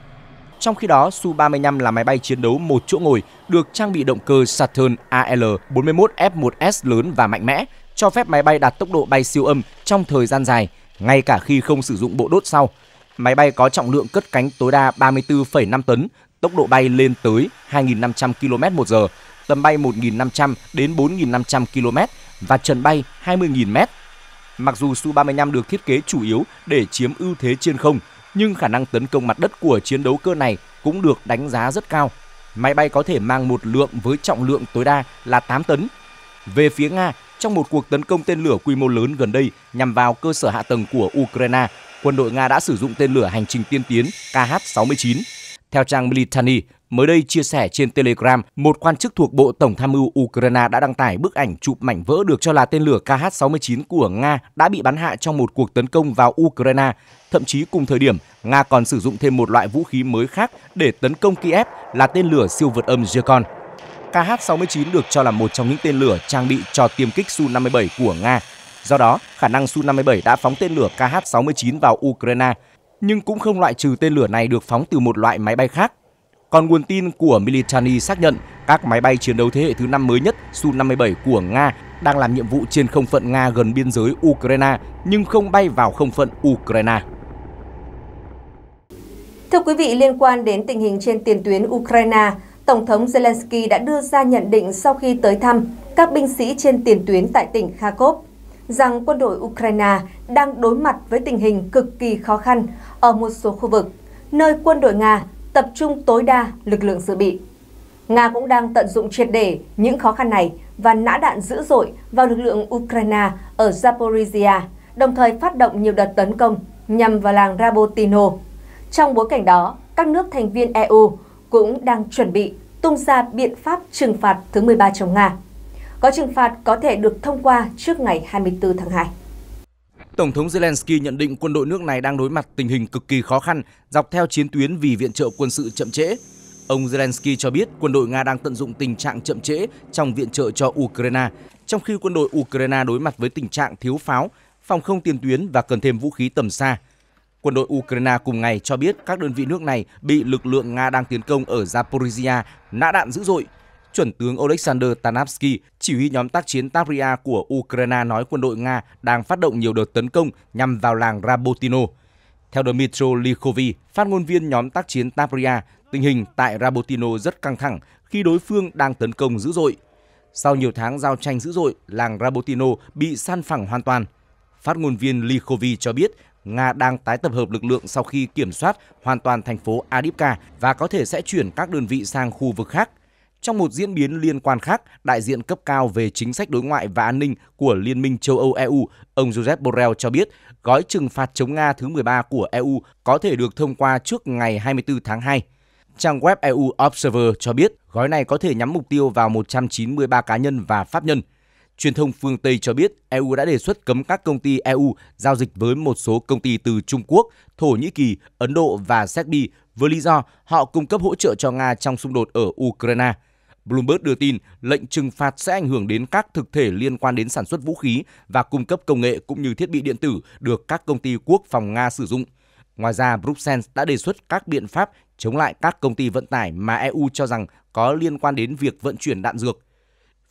Trong khi đó, Su ba mươi lăm là máy bay chiến đấu một chỗ ngồi, được trang bị động cơ Saturn A L bốn mươi mốt F một S lớn và mạnh mẽ, cho phép máy bay đạt tốc độ bay siêu âm trong thời gian dài, ngay cả khi không sử dụng bộ đốt sau. Máy bay có trọng lượng cất cánh tối đa ba mươi tư phẩy năm tấn, tốc độ bay lên tới hai nghìn năm trăm ki lô mét trên giờ, tầm bay một nghìn năm trăm đến bốn nghìn năm trăm ki lô mét và trần bay hai mươi nghìn mét. Mặc dù Su ba mươi lăm được thiết kế chủ yếu để chiếm ưu thế trên không, nhưng khả năng tấn công mặt đất của chiến đấu cơ này cũng được đánh giá rất cao. Máy bay có thể mang một lượng với trọng lượng tối đa là tám tấn. Về phía Nga, trong một cuộc tấn công tên lửa quy mô lớn gần đây nhằm vào cơ sở hạ tầng của Ukraine, quân đội Nga đã sử dụng tên lửa hành trình tiên tiến K H sáu mươi chín. Theo trang Militani, mới đây chia sẻ trên Telegram, một quan chức thuộc Bộ Tổng tham mưu Ukraine đã đăng tải bức ảnh chụp mảnh vỡ được cho là tên lửa K H sáu mươi chín của Nga đã bị bắn hạ trong một cuộc tấn công vào Ukraine. Thậm chí cùng thời điểm, Nga còn sử dụng thêm một loại vũ khí mới khác để tấn công Kiev là tên lửa siêu vượt âm Zircon. K H sáu mươi chín được cho là một trong những tên lửa trang bị cho tiêm kích Su năm mươi bảy của Nga. Do đó, khả năng Su năm mươi bảy đã phóng tên lửa K H sáu mươi chín vào Ukraine, nhưng cũng không loại trừ tên lửa này được phóng từ một loại máy bay khác. Còn nguồn tin của Militani xác nhận các máy bay chiến đấu thế hệ thứ năm mới nhất Su năm mươi bảy của Nga đang làm nhiệm vụ trên không phận Nga gần biên giới Ukraine, nhưng không bay vào không phận Ukraine. Thưa quý vị, liên quan đến tình hình trên tiền tuyến Ukraine, Tổng thống Zelensky đã đưa ra nhận định sau khi tới thăm các binh sĩ trên tiền tuyến tại tỉnh Kharkiv, rằng quân đội Ukraine đang đối mặt với tình hình cực kỳ khó khăn ở một số khu vực, nơi quân đội Nga tập trung tối đa lực lượng dự bị. Nga cũng đang tận dụng triệt để những khó khăn này và nã đạn dữ dội vào lực lượng Ukraine ở Zaporizhzhia, đồng thời phát động nhiều đợt tấn công nhằm vào làng Robotyne. Trong bối cảnh đó, các nước thành viên E U cũng đang chuẩn bị tung ra biện pháp trừng phạt thứ mười ba chống Nga. Gói trừng phạt có thể được thông qua trước ngày hai mươi tư tháng hai. Tổng thống Zelensky nhận định quân đội nước này đang đối mặt tình hình cực kỳ khó khăn dọc theo chiến tuyến vì viện trợ quân sự chậm trễ. Ông Zelensky cho biết quân đội Nga đang tận dụng tình trạng chậm trễ trong viện trợ cho Ukraine, trong khi quân đội Ukraine đối mặt với tình trạng thiếu pháo, phòng không tiền tuyến và cần thêm vũ khí tầm xa. Quân đội Ukraine cùng ngày cho biết các đơn vị nước này bị lực lượng Nga đang tiến công ở Zaporizhzhia nã đạn dữ dội. Chuẩn tướng Oleksandr Tarnavskyi, chỉ huy nhóm tác chiến Tavria của Ukraine nói quân đội Nga đang phát động nhiều đợt tấn công nhằm vào làng Robotyne. Theo Dmytro Likhovy, phát ngôn viên nhóm tác chiến Tavria, tình hình tại Robotyne rất căng thẳng khi đối phương đang tấn công dữ dội. Sau nhiều tháng giao tranh dữ dội, làng Robotyne bị san phẳng hoàn toàn. Phát ngôn viên Likhovy cho biết Nga đang tái tập hợp lực lượng sau khi kiểm soát hoàn toàn thành phố Avdiivka và có thể sẽ chuyển các đơn vị sang khu vực khác. Trong một diễn biến liên quan khác, đại diện cấp cao về chính sách đối ngoại và an ninh của Liên minh châu Âu E U, ông Josep Borrell cho biết gói trừng phạt chống Nga thứ mười ba của E U có thể được thông qua trước ngày hai mươi tư tháng hai. Trang web E U Observer cho biết gói này có thể nhắm mục tiêu vào một trăm chín mươi ba cá nhân và pháp nhân. Truyền thông phương Tây cho biết E U đã đề xuất cấm các công ty E U giao dịch với một số công ty từ Trung Quốc, Thổ Nhĩ Kỳ, Ấn Độ và Serbia với lý do họ cung cấp hỗ trợ cho Nga trong xung đột ở Ukraine. Bloomberg đưa tin lệnh trừng phạt sẽ ảnh hưởng đến các thực thể liên quan đến sản xuất vũ khí và cung cấp công nghệ cũng như thiết bị điện tử được các công ty quốc phòng Nga sử dụng. Ngoài ra, Bruxelles đã đề xuất các biện pháp chống lại các công ty vận tải mà E U cho rằng có liên quan đến việc vận chuyển đạn dược.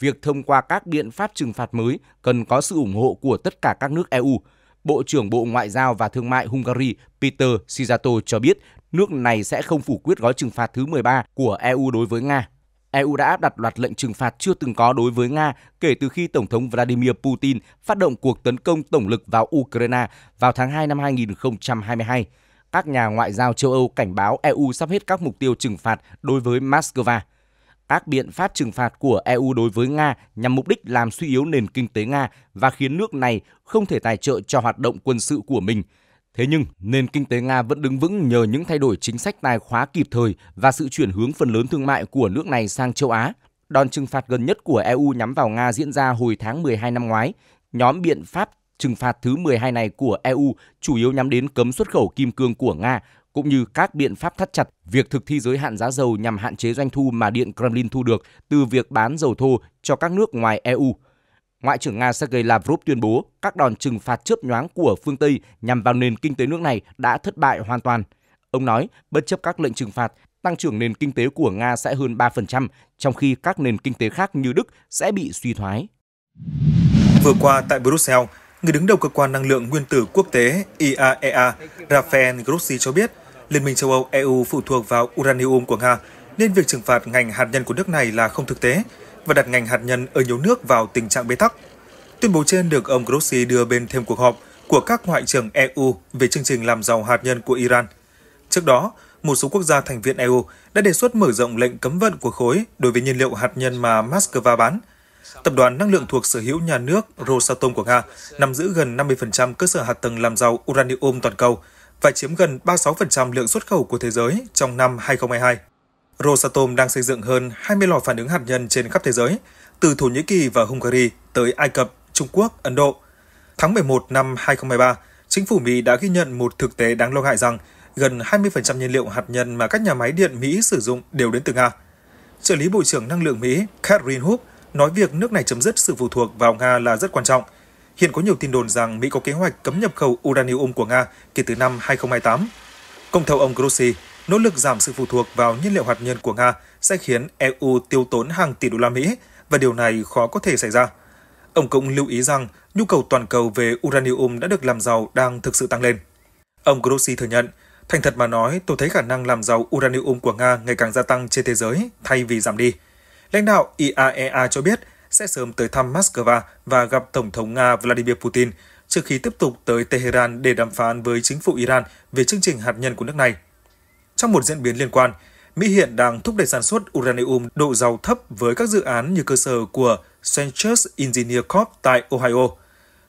Việc thông qua các biện pháp trừng phạt mới cần có sự ủng hộ của tất cả các nước E U. Bộ trưởng Bộ Ngoại giao và Thương mại Hungary Péter Szijjártó cho biết nước này sẽ không phủ quyết gói trừng phạt thứ mười ba của E U đối với Nga. E U đã áp đặt loạt lệnh trừng phạt chưa từng có đối với Nga kể từ khi Tổng thống Vladimir Putin phát động cuộc tấn công tổng lực vào Ukraine vào tháng hai năm hai nghìn không trăm hai mươi hai. Các nhà ngoại giao châu Âu cảnh báo E U sắp hết các mục tiêu trừng phạt đối với Moscow. Các biện pháp trừng phạt của E U đối với Nga nhằm mục đích làm suy yếu nền kinh tế Nga và khiến nước này không thể tài trợ cho hoạt động quân sự của mình. Thế nhưng, nền kinh tế Nga vẫn đứng vững nhờ những thay đổi chính sách tài khóa kịp thời và sự chuyển hướng phần lớn thương mại của nước này sang châu Á. Đòn trừng phạt gần nhất của E U nhắm vào Nga diễn ra hồi tháng mười hai năm ngoái. Nhóm biện pháp trừng phạt thứ mười hai này của E U chủ yếu nhắm đến cấm xuất khẩu kim cương của Nga, cũng như các biện pháp thắt chặt việc thực thi giới hạn giá dầu nhằm hạn chế doanh thu mà Điện Kremlin thu được từ việc bán dầu thô cho các nước ngoài E U. Ngoại trưởng Nga Sergei Lavrov tuyên bố các đòn trừng phạt chớp nhoáng của phương Tây nhằm vào nền kinh tế nước này đã thất bại hoàn toàn. Ông nói, bất chấp các lệnh trừng phạt, tăng trưởng nền kinh tế của Nga sẽ hơn ba phần trăm, trong khi các nền kinh tế khác như Đức sẽ bị suy thoái. Vừa qua tại Bruxelles, người đứng đầu cơ quan năng lượng nguyên tử quốc tế I A E A, Rafael Grossi cho biết Liên minh châu Âu E U phụ thuộc vào uranium của Nga, nên việc trừng phạt ngành hạt nhân của nước này là không thực tế và đặt ngành hạt nhân ở nhiều nước vào tình trạng bế tắc. Tuyên bố trên được ông Grossi đưa bên thêm cuộc họp của các ngoại trưởng E U về chương trình làm giàu hạt nhân của Iran. Trước đó, một số quốc gia thành viên E U đã đề xuất mở rộng lệnh cấm vận của khối đối với nhiên liệu hạt nhân mà Moscow bán. Tập đoàn năng lượng thuộc sở hữu nhà nước Rosatom của Nga nắm giữ gần năm mươi phần trăm cơ sở hạ tầng làm giàu uranium toàn cầu và chiếm gần ba mươi sáu phần trăm lượng xuất khẩu của thế giới trong năm hai không hai hai. Rosatom đang xây dựng hơn hai mươi lò phản ứng hạt nhân trên khắp thế giới, từ Thổ Nhĩ Kỳ và Hungary tới Ai Cập, Trung Quốc, Ấn Độ. Tháng mười một năm hai không hai ba, chính phủ Mỹ đã ghi nhận một thực tế đáng lo ngại rằng gần hai mươi phần trăm nhiên liệu hạt nhân mà các nhà máy điện Mỹ sử dụng đều đến từ Nga. Trợ lý Bộ trưởng Năng lượng Mỹ Catherine Hook nói việc nước này chấm dứt sự phụ thuộc vào Nga là rất quan trọng. Hiện có nhiều tin đồn rằng Mỹ có kế hoạch cấm nhập khẩu uranium của Nga kể từ năm hai không hai tám. Công theo ông Grossi, nỗ lực giảm sự phụ thuộc vào nhiên liệu hạt nhân của Nga sẽ khiến e u tiêu tốn hàng tỷ đô la Mỹ và điều này khó có thể xảy ra. Ông cũng lưu ý rằng nhu cầu toàn cầu về uranium đã được làm giàu đang thực sự tăng lên. Ông Grossi thừa nhận, thành thật mà nói, tôi thấy khả năng làm giàu uranium của Nga ngày càng gia tăng trên thế giới thay vì giảm đi. Lãnh đạo I A E A cho biết sẽ sớm tới thăm Moscow và gặp Tổng thống Nga Vladimir Putin trước khi tiếp tục tới Tehran để đàm phán với chính phủ Iran về chương trình hạt nhân của nước này. Trong một diễn biến liên quan, Mỹ hiện đang thúc đẩy sản xuất uranium độ giàu thấp với các dự án như cơ sở của Centrus Engineer Corp tại Ohio.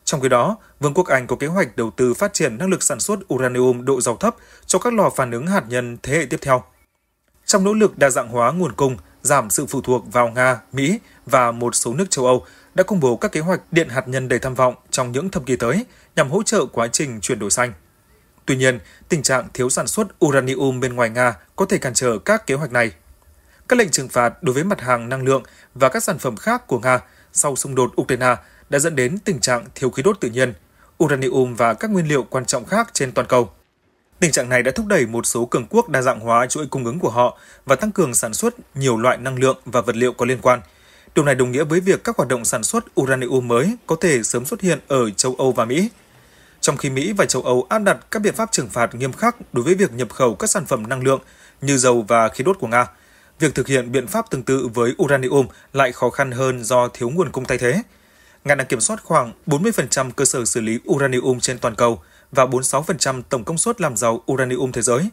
Trong khi đó, Vương quốc Anh có kế hoạch đầu tư phát triển năng lực sản xuất uranium độ giàu thấp cho các lò phản ứng hạt nhân thế hệ tiếp theo. Trong nỗ lực đa dạng hóa nguồn cung, giảm sự phụ thuộc vào Nga, Mỹ và một số nước châu Âu đã công bố các kế hoạch điện hạt nhân đầy tham vọng trong những thập kỷ tới nhằm hỗ trợ quá trình chuyển đổi xanh. Tuy nhiên, tình trạng thiếu sản xuất uranium bên ngoài Nga có thể cản trở các kế hoạch này. Các lệnh trừng phạt đối với mặt hàng năng lượng và các sản phẩm khác của Nga sau xung đột Ukraine đã dẫn đến tình trạng thiếu khí đốt tự nhiên, uranium và các nguyên liệu quan trọng khác trên toàn cầu. Tình trạng này đã thúc đẩy một số cường quốc đa dạng hóa chuỗi cung ứng của họ và tăng cường sản xuất nhiều loại năng lượng và vật liệu có liên quan. Điều này đồng nghĩa với việc các hoạt động sản xuất uranium mới có thể sớm xuất hiện ở châu Âu và Mỹ. Trong khi Mỹ và châu Âu áp đặt các biện pháp trừng phạt nghiêm khắc đối với việc nhập khẩu các sản phẩm năng lượng như dầu và khí đốt của Nga, việc thực hiện biện pháp tương tự với uranium lại khó khăn hơn do thiếu nguồn cung thay thế. Nga đang kiểm soát khoảng bốn mươi phần trăm cơ sở xử lý uranium trên toàn cầu và bốn mươi sáu phần trăm tổng công suất làm giàu uranium thế giới.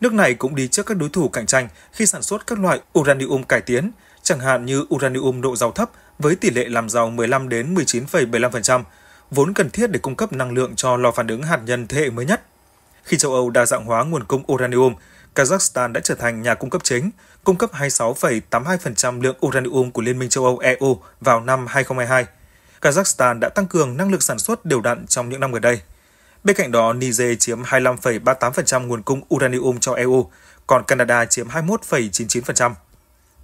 Nước này cũng đi trước các đối thủ cạnh tranh khi sản xuất các loại uranium cải tiến, chẳng hạn như uranium độ giàu thấp với tỷ lệ làm giàu mười lăm đến mười chín phẩy bảy mươi lăm phần trăm, vốn cần thiết để cung cấp năng lượng cho lò phản ứng hạt nhân thế hệ mới nhất. Khi châu Âu đa dạng hóa nguồn cung uranium, Kazakhstan đã trở thành nhà cung cấp chính, cung cấp hai mươi sáu phẩy tám mươi hai phần trăm lượng uranium của Liên minh châu Âu e u vào năm hai không hai hai. Kazakhstan đã tăng cường năng lực sản xuất đều đặn trong những năm gần đây. Bên cạnh đó, Niger chiếm hai mươi lăm phẩy ba mươi tám phần trăm nguồn cung uranium cho e u, còn Canada chiếm hai mươi mốt phẩy chín mươi chín phần trăm.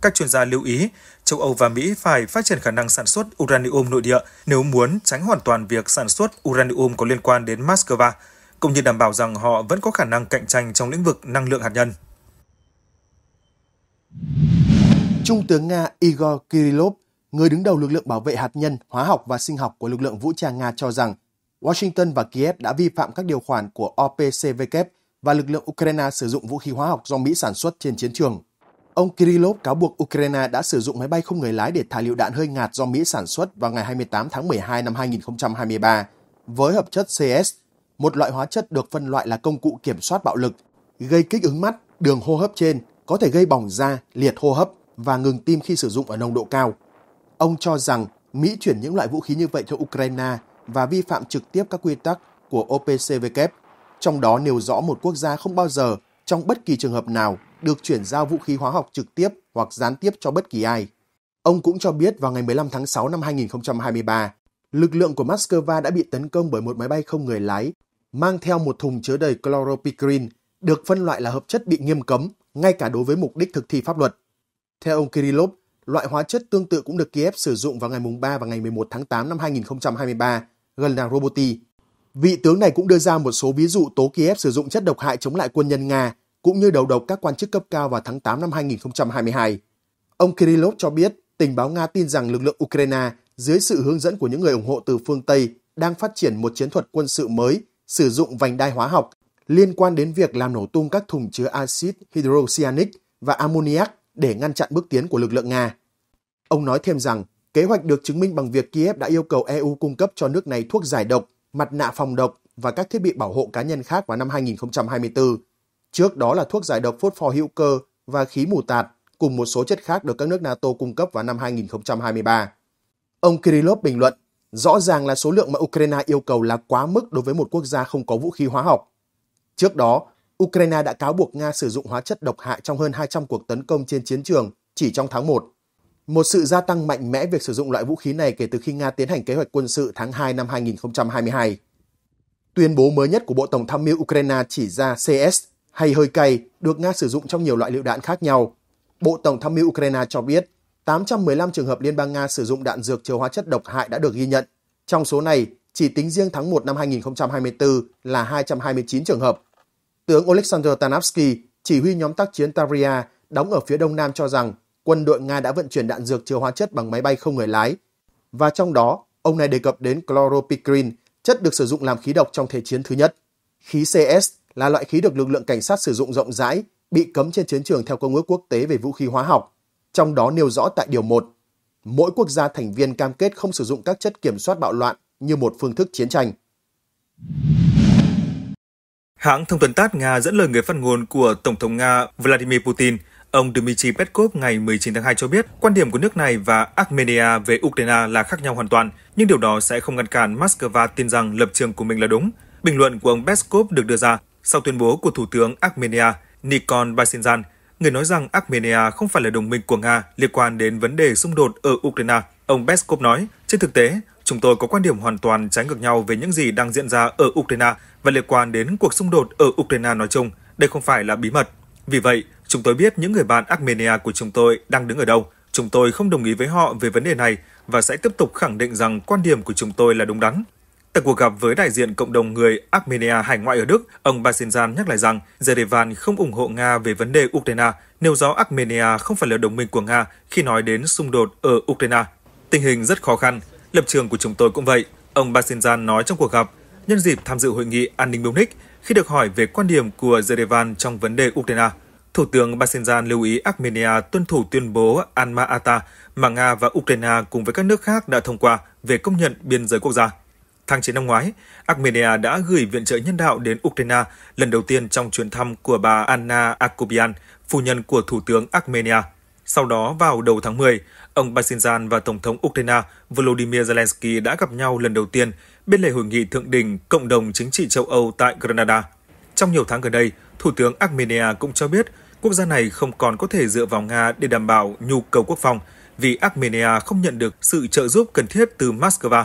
Các chuyên gia lưu ý, châu Âu và Mỹ phải phát triển khả năng sản xuất uranium nội địa nếu muốn tránh hoàn toàn việc sản xuất uranium có liên quan đến Moscow, cũng như đảm bảo rằng họ vẫn có khả năng cạnh tranh trong lĩnh vực năng lượng hạt nhân. Trung tướng Nga Igor Kirillov, người đứng đầu lực lượng bảo vệ hạt nhân, hóa học và sinh học của lực lượng vũ trang Nga cho rằng Washington và Kiev đã vi phạm các điều khoản của o pê xê vê và lực lượng Ukraine sử dụng vũ khí hóa học do Mỹ sản xuất trên chiến trường. Ông Kirillov cáo buộc Ukraine đã sử dụng máy bay không người lái để thả lựu đạn hơi ngạt do Mỹ sản xuất vào ngày hai mươi tám tháng mười hai năm hai nghìn không trăm hai mươi ba với hợp chất xê ét, một loại hóa chất được phân loại là công cụ kiểm soát bạo lực, gây kích ứng mắt, đường hô hấp trên, có thể gây bỏng da, liệt hô hấp và ngừng tim khi sử dụng ở nồng độ cao. Ông cho rằng Mỹ chuyển những loại vũ khí như vậy cho Ukraine và vi phạm trực tiếp các quy tắc của o pê xê vê, trong đó nêu rõ một quốc gia không bao giờ, trong bất kỳ trường hợp nào, được chuyển giao vũ khí hóa học trực tiếp hoặc gián tiếp cho bất kỳ ai. Ông cũng cho biết vào ngày mười lăm tháng sáu năm hai nghìn không trăm hai mươi ba, lực lượng của Moscow đã bị tấn công bởi một máy bay không người lái mang theo một thùng chứa đầy chloropicrin được phân loại là hợp chất bị nghiêm cấm, ngay cả đối với mục đích thực thi pháp luật. Theo ông Kirillov, loại hóa chất tương tự cũng được Kiev sử dụng vào ngày ba và ngày mười một tháng tám năm hai nghìn không trăm hai mươi ba, gần làng Robotyne. Vị tướng này cũng đưa ra một số ví dụ tố Kiev sử dụng chất độc hại chống lại quân nhân Nga, cũng như đầu độc các quan chức cấp cao vào tháng tám năm hai nghìn không trăm hai mươi hai. Ông Kirillov cho biết tình báo Nga tin rằng lực lượng Ukraine dưới sự hướng dẫn của những người ủng hộ từ phương Tây đang phát triển một chiến thuật quân sự mới sử dụng vành đai hóa học liên quan đến việc làm nổ tung các thùng chứa axit hydrocyanic và ammoniac để ngăn chặn bước tiến của lực lượng Nga. Ông nói thêm rằng kế hoạch được chứng minh bằng việc Kiev đã yêu cầu e u cung cấp cho nước này thuốc giải độc, mặt nạ phòng độc và các thiết bị bảo hộ cá nhân khác vào năm hai nghìn không trăm hai mươi tư. Trước đó là thuốc giải độc phốt pho hữu cơ và khí mù tạt cùng một số chất khác được các nước NATO cung cấp vào năm hai nghìn không trăm hai mươi ba. Ông Kirillov bình luận, rõ ràng là số lượng mà Ukraine yêu cầu là quá mức đối với một quốc gia không có vũ khí hóa học. Trước đó, Ukraine đã cáo buộc Nga sử dụng hóa chất độc hại trong hơn hai trăm cuộc tấn công trên chiến trường chỉ trong tháng một. Một sự gia tăng mạnh mẽ việc sử dụng loại vũ khí này kể từ khi Nga tiến hành kế hoạch quân sự tháng hai năm hai nghìn không trăm hai mươi hai. Tuyên bố mới nhất của Bộ Tổng tham mưu Ukraine chỉ ra xê ét hay hơi cay được Nga sử dụng trong nhiều loại lựu đạn khác nhau. Bộ Tổng tham mưu Ukraine cho biết tám trăm mười lăm trường hợp Liên bang Nga sử dụng đạn dược chứa hóa chất độc hại đã được ghi nhận. Trong số này, chỉ tính riêng tháng một năm hai nghìn không trăm hai mươi tư là hai trăm hai mươi chín trường hợp. Tướng Oleksandr Tarnavskyi, chỉ huy nhóm tác chiến Taria đóng ở phía đông nam cho rằng quân đội Nga đã vận chuyển đạn dược chứa hóa chất bằng máy bay không người lái. Và trong đó, ông này đề cập đến chloropicrin, chất được sử dụng làm khí độc trong Thế chiến thứ nhất. Khí xê ét là loại khí được lực lượng cảnh sát sử dụng rộng rãi, bị cấm trên chiến trường theo Công ước Quốc tế về vũ khí hóa học, trong đó nêu rõ tại điều một. Mỗi quốc gia thành viên cam kết không sử dụng các chất kiểm soát bạo loạn như một phương thức chiến tranh. Hãng thông tấn tát Nga dẫn lời người phát ngôn của Tổng thống Nga Vladimir Putin, ông Dmitry Peskov ngày mười chín tháng hai cho biết quan điểm của nước này và Armenia về Ukraine là khác nhau hoàn toàn, nhưng điều đó sẽ không ngăn cản Moscow tin rằng lập trường của mình là đúng. Bình luận của ông Peskov được đưa ra sau tuyên bố của Thủ tướng Armenia Nikol Pashinyan, người nói rằng Armenia không phải là đồng minh của Nga liên quan đến vấn đề xung đột ở Ukraine. Ông Peskov nói, trên thực tế, chúng tôi có quan điểm hoàn toàn trái ngược nhau về những gì đang diễn ra ở Ukraine và liên quan đến cuộc xung đột ở Ukraine nói chung. Đây không phải là bí mật. Vì vậy, chúng tôi biết những người bạn Armenia của chúng tôi đang đứng ở đâu. Chúng tôi không đồng ý với họ về vấn đề này và sẽ tiếp tục khẳng định rằng quan điểm của chúng tôi là đúng đắn. Tại cuộc gặp với đại diện cộng đồng người Armenia hải ngoại ở Đức, ông Pashinyan nhắc lại rằng Yerevan không ủng hộ Nga về vấn đề Ukraine, nêu rõ Armenia không phải là đồng minh của Nga khi nói đến xung đột ở Ukraine. Tình hình rất khó khăn, lập trường của chúng tôi cũng vậy, ông Pashinyan nói trong cuộc gặp. Nhân dịp tham dự hội nghị an ninh Munich, khi được hỏi về quan điểm của Yerevan trong vấn đề Ukraine, Thủ tướng Pashinyan lưu ý Armenia tuân thủ tuyên bố Alma Ata mà Nga và Ukraine cùng với các nước khác đã thông qua về công nhận biên giới quốc gia. Tháng chín năm ngoái, Armenia đã gửi viện trợ nhân đạo đến Ukraine lần đầu tiên trong chuyến thăm của bà Anna Akobian, phu nhân của Thủ tướng Armenia. Sau đó, vào đầu tháng mười, ông Pashinyan và Tổng thống Ukraine Volodymyr Zelensky đã gặp nhau lần đầu tiên bên lề hội nghị thượng đỉnh Cộng đồng Chính trị châu Âu tại Grenada. Trong nhiều tháng gần đây, Thủ tướng Armenia cũng cho biết quốc gia này không còn có thể dựa vào Nga để đảm bảo nhu cầu quốc phòng vì Armenia không nhận được sự trợ giúp cần thiết từ Moscow.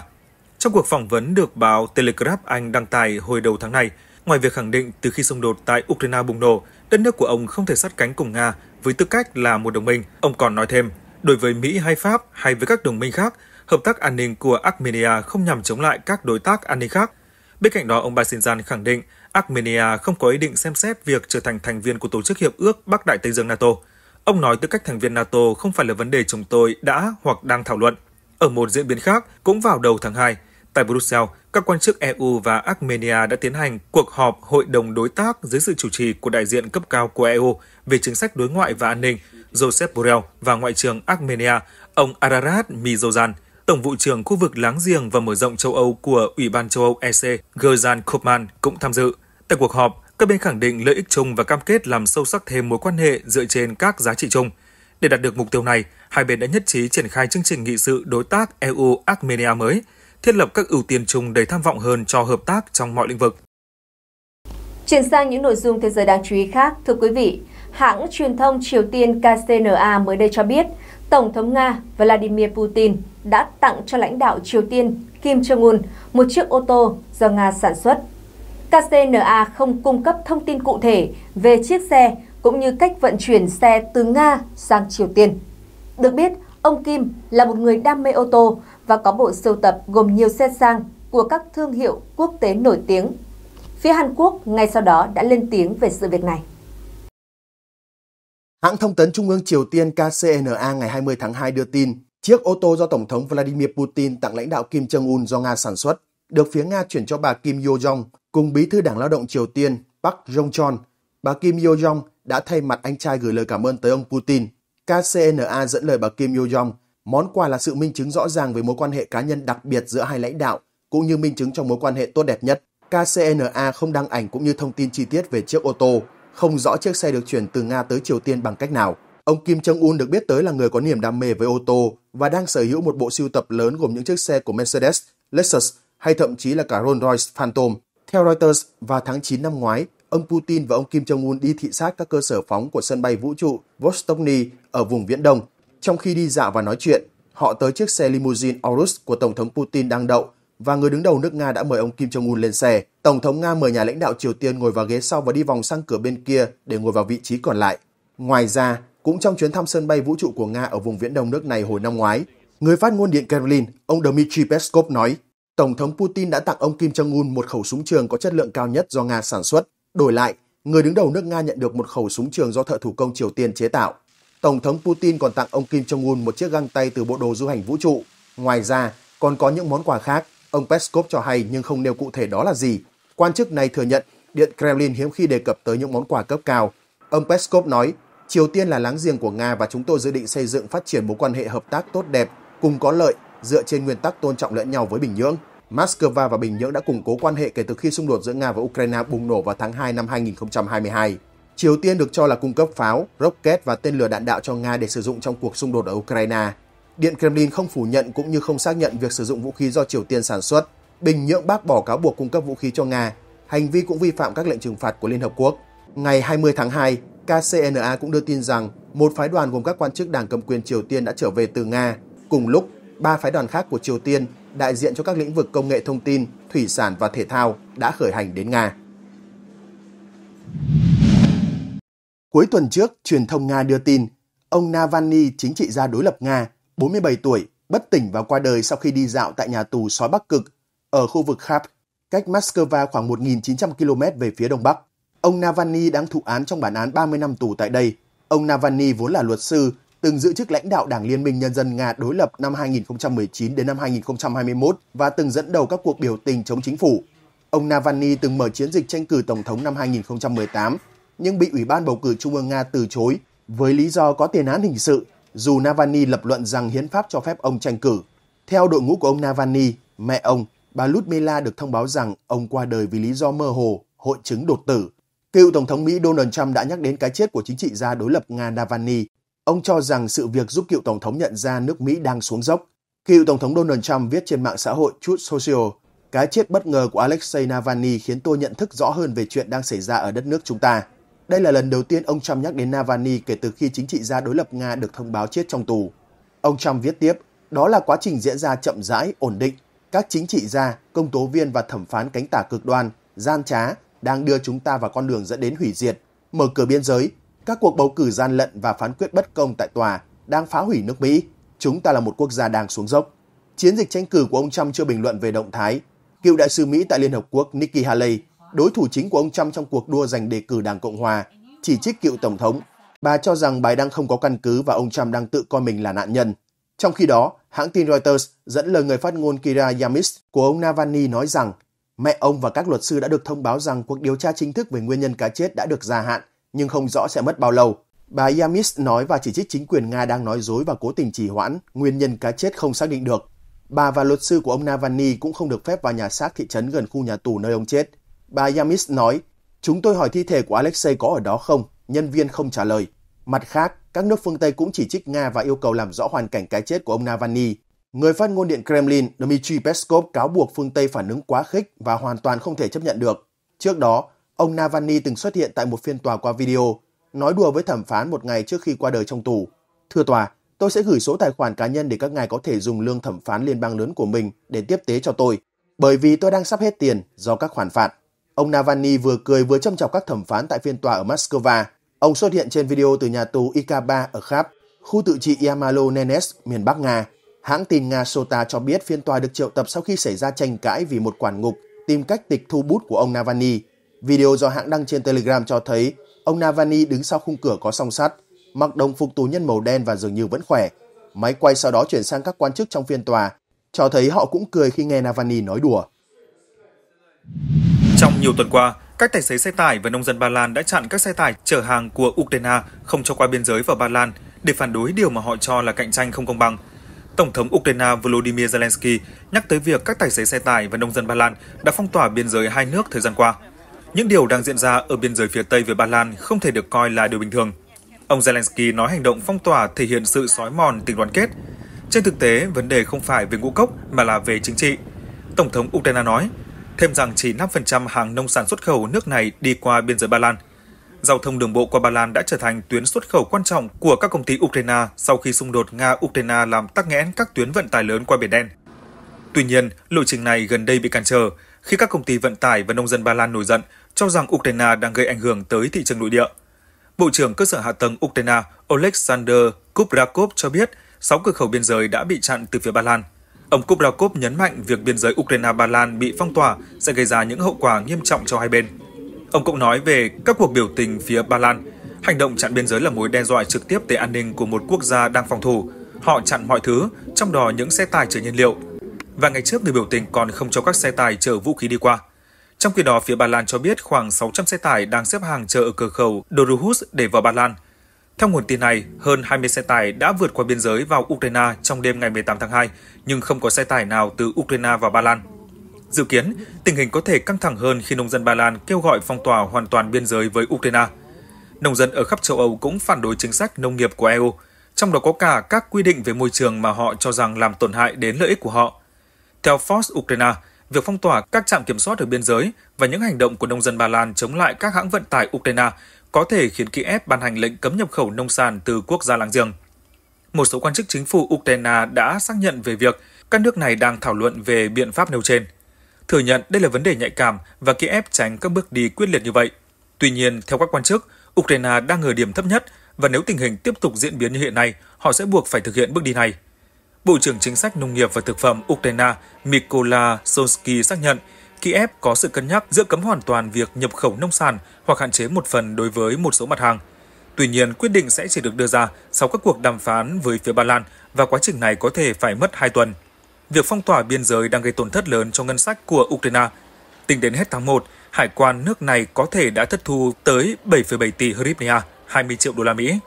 Trong cuộc phỏng vấn được báo Telegraph Anh đăng tải hồi đầu tháng này, ngoài việc khẳng định từ khi xung đột tại Ukraine bùng nổ, đất nước của ông không thể sát cánh cùng Nga với tư cách là một đồng minh, ông còn nói thêm, đối với Mỹ hay Pháp hay với các đồng minh khác, hợp tác an ninh của Armenia không nhằm chống lại các đối tác an ninh khác. Bên cạnh đó, ông Pashinyan khẳng định Armenia không có ý định xem xét việc trở thành thành viên của Tổ chức Hiệp ước Bắc Đại Tây Dương NATO. Ông nói tư cách thành viên NATO không phải là vấn đề chúng tôi đã hoặc đang thảo luận. Ở một diễn biến khác, cũng vào đầu tháng hai, tại Brussels, các quan chức e u và Armenia đã tiến hành cuộc họp Hội đồng Đối tác dưới sự chủ trì của đại diện cấp cao của e u về chính sách đối ngoại và an ninh, Josep Borrell và Ngoại trưởng Armenia, ông Ararat Mirzoyan, Tổng vụ trưởng khu vực láng giềng và mở rộng châu Âu của Ủy ban châu Âu e xê, Gerjan Kopman cũng tham dự. Tại cuộc họp, các bên khẳng định lợi ích chung và cam kết làm sâu sắc thêm mối quan hệ dựa trên các giá trị chung. Để đạt được mục tiêu này, hai bên đã nhất trí triển khai chương trình nghị sự đối tác e u Armenia mới, thiết lập các ưu tiên chung đầy tham vọng hơn cho hợp tác trong mọi lĩnh vực. Chuyển sang những nội dung thế giới đáng chú ý khác, thưa quý vị, hãng truyền thông Triều Tiên ca xê en a mới đây cho biết Tổng thống Nga Vladimir Putin đã tặng cho lãnh đạo Triều Tiên Kim Jong-un một chiếc ô tô do Nga sản xuất. ca xê en a không cung cấp thông tin cụ thể về chiếc xe cũng như cách vận chuyển xe từ Nga sang Triều Tiên. Được biết, ông Kim là một người đam mê ô tô và có bộ sưu tập gồm nhiều xe sang của các thương hiệu quốc tế nổi tiếng. Phía Hàn Quốc ngay sau đó đã lên tiếng về sự việc này. Hãng thông tấn Trung ương Triều Tiên ca xê en a ngày hai mươi tháng hai đưa tin chiếc ô tô do Tổng thống Vladimir Putin tặng lãnh đạo Kim Jong-un do Nga sản xuất được phía Nga chuyển cho bà Kim Yo-jong cùng bí thư Đảng Lao động Triều Tiên Park Jong-chon. Bà Kim Yo-jong đã thay mặt anh trai gửi lời cảm ơn tới ông Putin. ca xê en a dẫn lời bà Kim Yo-jong, món quà là sự minh chứng rõ ràng về mối quan hệ cá nhân đặc biệt giữa hai lãnh đạo, cũng như minh chứng trong mối quan hệ tốt đẹp nhất. ca xê en a không đăng ảnh cũng như thông tin chi tiết về chiếc ô tô, không rõ chiếc xe được chuyển từ Nga tới Triều Tiên bằng cách nào. Ông Kim Jong-un được biết tới là người có niềm đam mê với ô tô và đang sở hữu một bộ sưu tập lớn gồm những chiếc xe của Mercedes, Lexus hay thậm chí là cả Rolls-Royce Phantom. Theo Reuters, vào tháng chín năm ngoái, ông Putin và ông Kim Jong-un đi thị sát các cơ sở phóng của sân bay vũ trụ Vostokny ở vùng Viễn Đông. Trong khi đi dạo và nói chuyện, họ tới chiếc xe limousine Urus của Tổng thống Putin đang đậu và người đứng đầu nước Nga đã mời ông Kim Jong-un lên xe. Tổng thống Nga mời nhà lãnh đạo Triều Tiên ngồi vào ghế sau và đi vòng sang cửa bên kia để ngồi vào vị trí còn lại. Ngoài ra, cũng trong chuyến thăm sân bay vũ trụ của Nga ở vùng Viễn Đông nước này hồi năm ngoái, người phát ngôn Điện Kremlin, ông Dmitry Peskov nói, Tổng thống Putin đã tặng ông Kim Jong-un một khẩu súng trường có chất lượng cao nhất do Nga sản xuất. Đổi lại, người đứng đầu nước Nga nhận được một khẩu súng trường do thợ thủ công Triều Tiên chế tạo. Tổng thống Putin còn tặng ông Kim Jong-un một chiếc găng tay từ bộ đồ du hành vũ trụ. Ngoài ra, còn có những món quà khác, ông Peskov cho hay nhưng không nêu cụ thể đó là gì. Quan chức này thừa nhận Điện Kremlin hiếm khi đề cập tới những món quà cấp cao. Ông Peskov nói, Triều Tiên là láng giềng của Nga và chúng tôi dự định xây dựng phát triển mối quan hệ hợp tác tốt đẹp, cùng có lợi, dựa trên nguyên tắc tôn trọng lẫn nhau với Bình Nhưỡng. Moscow và Bình Nhưỡng đã củng cố quan hệ kể từ khi xung đột giữa Nga và Ukraine bùng nổ vào tháng hai năm hai nghìn không trăm hai mươi hai. Triều Tiên được cho là cung cấp pháo, rocket và tên lửa đạn đạo cho Nga để sử dụng trong cuộc xung đột ở Ukraine. Điện Kremlin không phủ nhận cũng như không xác nhận việc sử dụng vũ khí do Triều Tiên sản xuất. Bình Nhưỡng bác bỏ cáo buộc cung cấp vũ khí cho Nga, hành vi cũng vi phạm các lệnh trừng phạt của Liên Hợp Quốc. Ngày hai mươi tháng hai, ca xê en a cũng đưa tin rằng một phái đoàn gồm các quan chức đảng cầm quyền Triều Tiên đã trở về từ Nga. Cùng lúc, ba phái đoàn khác của Triều Tiên đại diện cho các lĩnh vực công nghệ thông tin, thủy sản và thể thao đã khởi hành đến Nga. Cuối tuần trước, truyền thông Nga đưa tin, ông Navalny, chính trị gia đối lập Nga, bốn mươi bảy tuổi, bất tỉnh và qua đời sau khi đi dạo tại nhà tù Sói Bắc Cực ở khu vực Kharkiv, cách Moscow khoảng một nghìn chín trăm ki lô mét về phía đông bắc. Ông Navalny đang thụ án trong bản án ba mươi năm tù tại đây. Ông Navalny vốn là luật sư, từng giữ chức lãnh đạo Đảng Liên minh Nhân dân Nga đối lập năm hai nghìn không trăm mười chín đến năm hai nghìn không trăm hai mươi mốt và từng dẫn đầu các cuộc biểu tình chống chính phủ. Ông Navalny từng mở chiến dịch tranh cử tổng thống năm hai nghìn không trăm mười tám, nhưng bị Ủy ban Bầu cử Trung ương Nga từ chối với lý do có tiền án hình sự, dù Navalny lập luận rằng hiến pháp cho phép ông tranh cử. Theo đội ngũ của ông Navalny, mẹ ông, bà Lyudmila được thông báo rằng ông qua đời vì lý do mơ hồ, hội chứng đột tử. Cựu Tổng thống Mỹ Donald Trump đã nhắc đến cái chết của chính trị gia đối lập Nga Navalny. Ông cho rằng sự việc giúp cựu Tổng thống nhận ra nước Mỹ đang xuống dốc. Cựu Tổng thống Donald Trump viết trên mạng xã hội Truth Social, cái chết bất ngờ của Alexei Navalny khiến tôi nhận thức rõ hơn về chuyện đang xảy ra ở đất nước chúng ta. Đây là lần đầu tiên ông Trump nhắc đến Navalny kể từ khi chính trị gia đối lập Nga được thông báo chết trong tù. Ông Trump viết tiếp, đó là quá trình diễn ra chậm rãi, ổn định. Các chính trị gia, công tố viên và thẩm phán cánh tả cực đoan, gian trá, đang đưa chúng ta vào con đường dẫn đến hủy diệt, mở cửa biên giới. Các cuộc bầu cử gian lận và phán quyết bất công tại tòa đang phá hủy nước Mỹ. Chúng ta là một quốc gia đang xuống dốc. Chiến dịch tranh cử của ông Trump chưa bình luận về động thái. Cựu đại sứ Mỹ tại Liên Hợp Quốc Nikki Haley, đối thủ chính của ông Trump trong cuộc đua giành đề cử Đảng Cộng Hòa, chỉ trích cựu Tổng thống. Bà cho rằng bài đăng không có căn cứ và ông Trump đang tự coi mình là nạn nhân. Trong khi đó, hãng tin Reuters dẫn lời người phát ngôn Kira Yarmysh của ông Navalny nói rằng mẹ ông và các luật sư đã được thông báo rằng cuộc điều tra chính thức về nguyên nhân cái chết đã được gia hạn, nhưng không rõ sẽ mất bao lâu. Bà Yarmysh nói và chỉ trích chính quyền Nga đang nói dối và cố tình trì hoãn, nguyên nhân cái chết không xác định được. Bà và luật sư của ông Navalny cũng không được phép vào nhà xác thị trấn gần khu nhà tù nơi ông chết. Bà Yarmysh nói, chúng tôi hỏi thi thể của Alexei có ở đó không, nhân viên không trả lời. Mặt khác, các nước phương Tây cũng chỉ trích Nga và yêu cầu làm rõ hoàn cảnh cái chết của ông Navalny. Người phát ngôn Điện Kremlin Dmitry Peskov cáo buộc phương Tây phản ứng quá khích và hoàn toàn không thể chấp nhận được. Trước đó, ông Navalny từng xuất hiện tại một phiên tòa qua video, nói đùa với thẩm phán một ngày trước khi qua đời trong tù. Thưa tòa, tôi sẽ gửi số tài khoản cá nhân để các ngài có thể dùng lương thẩm phán liên bang lớn của mình để tiếp tế cho tôi, bởi vì tôi đang sắp hết tiền do các khoản phạt. Ông Navalny vừa cười vừa châm chọc các thẩm phán tại phiên tòa ở Moscow. Ông xuất hiện trên video từ nhà tù i ca ba ở Kháp, khu tự trị Yamalo-Nenets, miền Bắc Nga. Hãng tin Nga Sota cho biết phiên tòa được triệu tập sau khi xảy ra tranh cãi vì một quản ngục tìm cách tịch thu bút của ông Navalny. Video do hãng đăng trên Telegram cho thấy ông Navalny đứng sau khung cửa có song sắt, mặc đồng phục tù nhân màu đen và dường như vẫn khỏe. Máy quay sau đó chuyển sang các quan chức trong phiên tòa, cho thấy họ cũng cười khi nghe Navalny nói đùa. Trong nhiều tuần qua, các tài xế xe tải và nông dân Ba Lan đã chặn các xe tải chở hàng của Ukraine không cho qua biên giới vào Ba Lan để phản đối điều mà họ cho là cạnh tranh không công bằng. Tổng thống Ukraine Volodymyr Zelensky nhắc tới việc các tài xế xe tải và nông dân Ba Lan đã phong tỏa biên giới hai nước thời gian qua. Những điều đang diễn ra ở biên giới phía Tây với Ba Lan không thể được coi là điều bình thường. Ông Zelensky nói hành động phong tỏa thể hiện sự xói mòn tình đoàn kết. Trên thực tế, vấn đề không phải về ngũ cốc mà là về chính trị. Tổng thống Ukraine nói, thêm rằng chỉ năm phần trăm hàng nông sản xuất khẩu nước này đi qua biên giới Ba Lan. Giao thông đường bộ qua Ba Lan đã trở thành tuyến xuất khẩu quan trọng của các công ty Ukraine sau khi xung đột Nga-Ukraine làm tắc nghẽn các tuyến vận tải lớn qua Biển Đen. Tuy nhiên, lộ trình này gần đây bị cản trở khi các công ty vận tải và nông dân Ba Lan nổi giận cho rằng Ukraine đang gây ảnh hưởng tới thị trường nội địa. Bộ trưởng cơ sở hạ tầng Ukraine Oleksandr Kubrakov cho biết sáu cửa khẩu biên giới đã bị chặn từ phía Ba Lan. Ông Kubrakov nhấn mạnh việc biên giới Ukraine-Ba Lan bị phong tỏa sẽ gây ra những hậu quả nghiêm trọng cho hai bên. Ông cũng nói về các cuộc biểu tình phía Ba Lan. Hành động chặn biên giới là mối đe dọa trực tiếp tới an ninh của một quốc gia đang phòng thủ. Họ chặn mọi thứ, trong đó những xe tải chở nhiên liệu. Và ngày trước, người biểu tình còn không cho các xe tải chở vũ khí đi qua. Trong khi đó, phía Ba Lan cho biết khoảng sáu trăm xe tải đang xếp hàng chờ ở cửa khẩu Doruhus để vào Ba Lan. Theo nguồn tin này, hơn hai mươi xe tải đã vượt qua biên giới vào Ukraine trong đêm ngày mười tám tháng hai, nhưng không có xe tải nào từ Ukraine vào Ba Lan. Dự kiến, tình hình có thể căng thẳng hơn khi nông dân Ba Lan kêu gọi phong tỏa hoàn toàn biên giới với Ukraine. Nông dân ở khắp châu Âu cũng phản đối chính sách nông nghiệp của e u, trong đó có cả các quy định về môi trường mà họ cho rằng làm tổn hại đến lợi ích của họ. Theo Forbes Ukraine, việc phong tỏa các trạm kiểm soát ở biên giới và những hành động của nông dân Ba Lan chống lại các hãng vận tải Ukraine có thể khiến Kiev ban hành lệnh cấm nhập khẩu nông sản từ quốc gia láng giềng. Một số quan chức chính phủ Ukraine đã xác nhận về việc các nước này đang thảo luận về biện pháp nêu trên, thừa nhận đây là vấn đề nhạy cảm và Kiev tránh các bước đi quyết liệt như vậy. Tuy nhiên, theo các quan chức, Ukraine đang ở điểm thấp nhất và nếu tình hình tiếp tục diễn biến như hiện nay, họ sẽ buộc phải thực hiện bước đi này. Bộ trưởng Chính sách Nông nghiệp và Thực phẩm Ukraine Mykola Oleshchuk xác nhận Kiev có sự cân nhắc giữa cấm hoàn toàn việc nhập khẩu nông sản hoặc hạn chế một phần đối với một số mặt hàng. Tuy nhiên, quyết định sẽ chỉ được đưa ra sau các cuộc đàm phán với phía Ba Lan và quá trình này có thể phải mất hai tuần. Việc phong tỏa biên giới đang gây tổn thất lớn cho ngân sách của Ukraine. Tính đến hết tháng một, hải quan nước này có thể đã thất thu tới bảy phẩy bảy tỷ hryvnia, hai mươi triệu đô la Mỹ.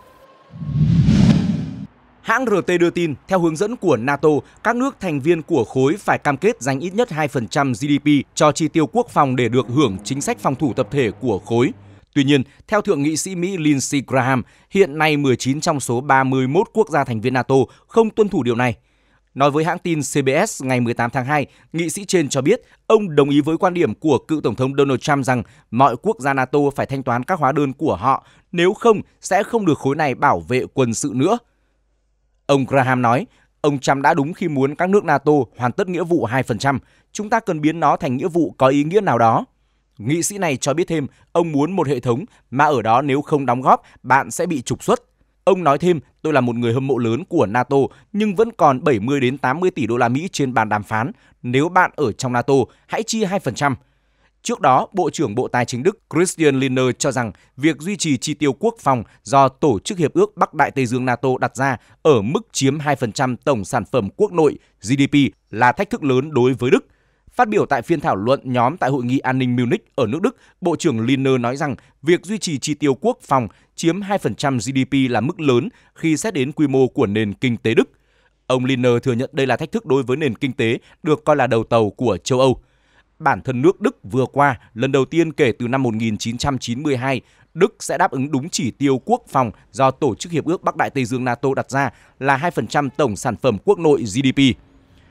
Hãng rờ tê đưa tin, theo hướng dẫn của NATO, các nước thành viên của khối phải cam kết dành ít nhất hai phần trăm giê đê pê cho chi tiêu quốc phòng để được hưởng chính sách phòng thủ tập thể của khối. Tuy nhiên, theo Thượng nghị sĩ Mỹ Lindsey Graham, hiện nay mười chín trong số ba mươi mốt quốc gia thành viên NATO không tuân thủ điều này. Nói với hãng tin xê bê ét ngày mười tám tháng hai, nghị sĩ trên cho biết ông đồng ý với quan điểm của cựu Tổng thống Donald Trump rằng mọi quốc gia NATO phải thanh toán các hóa đơn của họ, nếu không sẽ không được khối này bảo vệ quân sự nữa. Ông Graham nói, ông Trump đã đúng khi muốn các nước NATO hoàn tất nghĩa vụ hai phần trăm, chúng ta cần biến nó thành nghĩa vụ có ý nghĩa nào đó. Nghị sĩ này cho biết thêm, ông muốn một hệ thống mà ở đó nếu không đóng góp, bạn sẽ bị trục xuất. Ông nói thêm, tôi là một người hâm mộ lớn của NATO nhưng vẫn còn bảy mươi đến tám mươi tỷ đô la Mỹ trên bàn đàm phán. Nếu bạn ở trong NATO, hãy chi hai phần trăm. Trước đó, Bộ trưởng Bộ Tài chính Đức Christian Lindner cho rằng việc duy trì chi tiêu quốc phòng do Tổ chức Hiệp ước Bắc Đại Tây Dương NATO đặt ra ở mức chiếm hai phần trăm tổng sản phẩm quốc nội giê đê pê là thách thức lớn đối với Đức. Phát biểu tại phiên thảo luận nhóm tại Hội nghị An ninh Munich ở nước Đức, Bộ trưởng Lindner nói rằng việc duy trì chi tiêu quốc phòng chiếm hai phần trăm giê đê pê là mức lớn khi xét đến quy mô của nền kinh tế Đức. Ông Lindner thừa nhận đây là thách thức đối với nền kinh tế được coi là đầu tàu của châu Âu. Bản thân nước Đức vừa qua, lần đầu tiên kể từ năm một nghìn chín trăm chín mươi hai, Đức sẽ đáp ứng đúng chỉ tiêu quốc phòng do Tổ chức Hiệp ước Bắc Đại Tây Dương NATO đặt ra là hai phần trăm tổng sản phẩm quốc nội giê đê pê.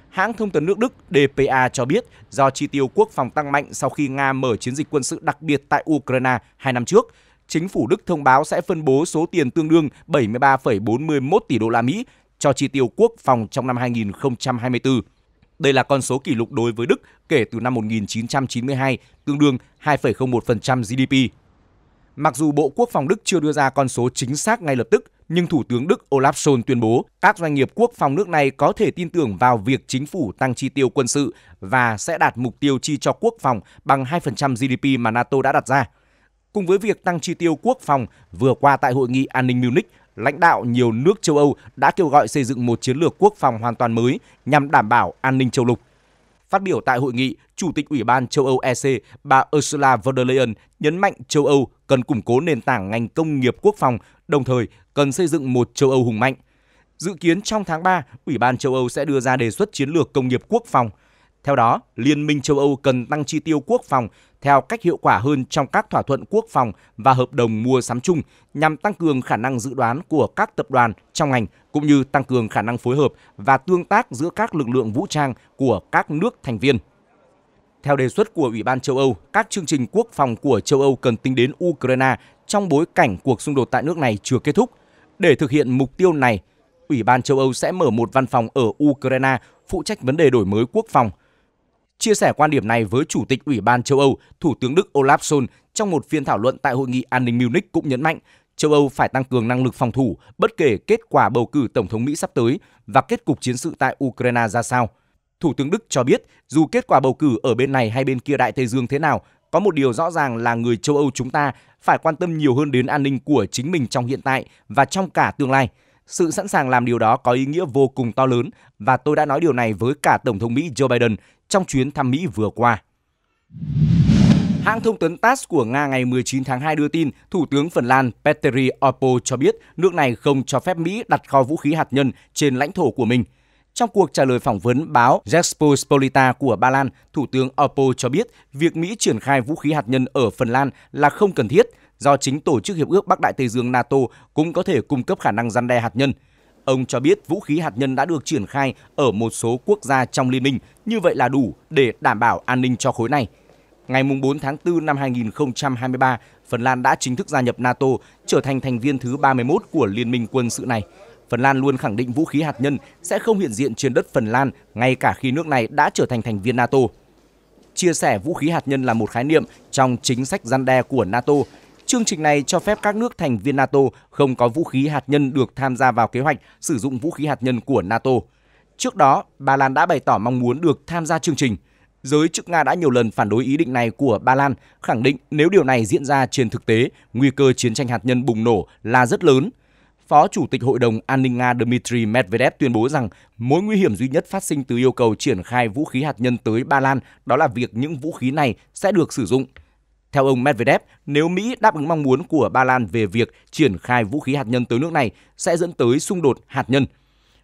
Hãng thông tấn nước Đức đê pê a cho biết do chi tiêu quốc phòng tăng mạnh sau khi Nga mở chiến dịch quân sự đặc biệt tại Ukraine hai năm trước, chính phủ Đức thông báo sẽ phân bố số tiền tương đương bảy mươi ba phẩy bốn mươi mốt tỷ đô la Mỹ cho chi tiêu quốc phòng trong năm hai nghìn không trăm hai mươi tư. Đây là con số kỷ lục đối với Đức kể từ năm một nghìn chín trăm chín mươi hai, tương đương hai phẩy không một phần trăm giê đê pê. Mặc dù Bộ Quốc phòng Đức chưa đưa ra con số chính xác ngay lập tức, nhưng Thủ tướng Đức Olaf Scholz tuyên bố các doanh nghiệp quốc phòng nước này có thể tin tưởng vào việc chính phủ tăng chi tiêu quân sự và sẽ đạt mục tiêu chi cho quốc phòng bằng hai phần trăm giê đê pê mà NATO đã đặt ra. Cùng với việc tăng chi tiêu quốc phòng, vừa qua tại Hội nghị An ninh Munich, lãnh đạo nhiều nước châu Âu đã kêu gọi xây dựng một chiến lược quốc phòng hoàn toàn mới nhằm đảm bảo an ninh châu lục. Phát biểu tại hội nghị, Chủ tịch Ủy ban châu Âu e xê, bà Ursula von der Leyen nhấn mạnh châu Âu cần củng cố nền tảng ngành công nghiệp quốc phòng, đồng thời cần xây dựng một châu Âu hùng mạnh. Dự kiến trong tháng ba, Ủy ban châu Âu sẽ đưa ra đề xuất chiến lược công nghiệp quốc phòng. Theo đó, Liên minh châu Âu cần tăng chi tiêu quốc phòng theo cách hiệu quả hơn trong các thỏa thuận quốc phòng và hợp đồng mua sắm chung nhằm tăng cường khả năng dự đoán của các tập đoàn trong ngành cũng như tăng cường khả năng phối hợp và tương tác giữa các lực lượng vũ trang của các nước thành viên. Theo đề xuất của Ủy ban châu Âu, các chương trình quốc phòng của châu Âu cần tính đến Ukraine trong bối cảnh cuộc xung đột tại nước này chưa kết thúc. Để thực hiện mục tiêu này, Ủy ban châu Âu sẽ mở một văn phòng ở Ukraine phụ trách vấn đề đổi mới quốc phòng. Chia sẻ quan điểm này với Chủ tịch Ủy ban châu Âu, Thủ tướng Đức Olaf Scholz trong một phiên thảo luận tại Hội nghị An ninh Munich cũng nhấn mạnh châu Âu phải tăng cường năng lực phòng thủ bất kể kết quả bầu cử Tổng thống Mỹ sắp tới và kết cục chiến sự tại Ukraine ra sao. Thủ tướng Đức cho biết dù kết quả bầu cử ở bên này hay bên kia Đại Tây Dương thế nào, có một điều rõ ràng là người châu Âu chúng ta phải quan tâm nhiều hơn đến an ninh của chính mình trong hiện tại và trong cả tương lai. Sự sẵn sàng làm điều đó có ý nghĩa vô cùng to lớn và tôi đã nói điều này với cả Tổng thống Mỹ Joe Biden trong chuyến thăm Mỹ vừa qua. Hãng thông tấn tát của Nga ngày mười chín tháng hai đưa tin, Thủ tướng Phần Lan Petteri Orpo cho biết nước này không cho phép Mỹ đặt kho vũ khí hạt nhân trên lãnh thổ của mình. Trong cuộc trả lời phỏng vấn báo Rzeczpospolita của Ba Lan, Thủ tướng Orpo cho biết việc Mỹ triển khai vũ khí hạt nhân ở Phần Lan là không cần thiết, do chính Tổ chức Hiệp ước Bắc Đại Tây Dương NATO cũng có thể cung cấp khả năng răn đe hạt nhân. Ông cho biết vũ khí hạt nhân đã được triển khai ở một số quốc gia trong liên minh, như vậy là đủ để đảm bảo an ninh cho khối này. Ngày mùng bốn tháng tư năm hai nghìn không trăm hai mươi ba, Phần Lan đã chính thức gia nhập NATO, trở thành thành viên thứ ba mươi mốt của liên minh quân sự này. Phần Lan luôn khẳng định vũ khí hạt nhân sẽ không hiện diện trên đất Phần Lan, ngay cả khi nước này đã trở thành thành viên NATO. Chia sẻ vũ khí hạt nhân là một khái niệm trong chính sách răn đe của NATO. Chương trình này cho phép các nước thành viên NATO không có vũ khí hạt nhân được tham gia vào kế hoạch sử dụng vũ khí hạt nhân của NATO. Trước đó, Ba Lan đã bày tỏ mong muốn được tham gia chương trình. Giới chức Nga đã nhiều lần phản đối ý định này của Ba Lan, khẳng định nếu điều này diễn ra trên thực tế, nguy cơ chiến tranh hạt nhân bùng nổ là rất lớn. Phó Chủ tịch Hội đồng An ninh Nga Dmitry Medvedev tuyên bố rằng mối nguy hiểm duy nhất phát sinh từ yêu cầu triển khai vũ khí hạt nhân tới Ba Lan đó là việc những vũ khí này sẽ được sử dụng. Theo ông Medvedev, nếu Mỹ đáp ứng mong muốn của Ba Lan về việc triển khai vũ khí hạt nhân tới nước này sẽ dẫn tới xung đột hạt nhân.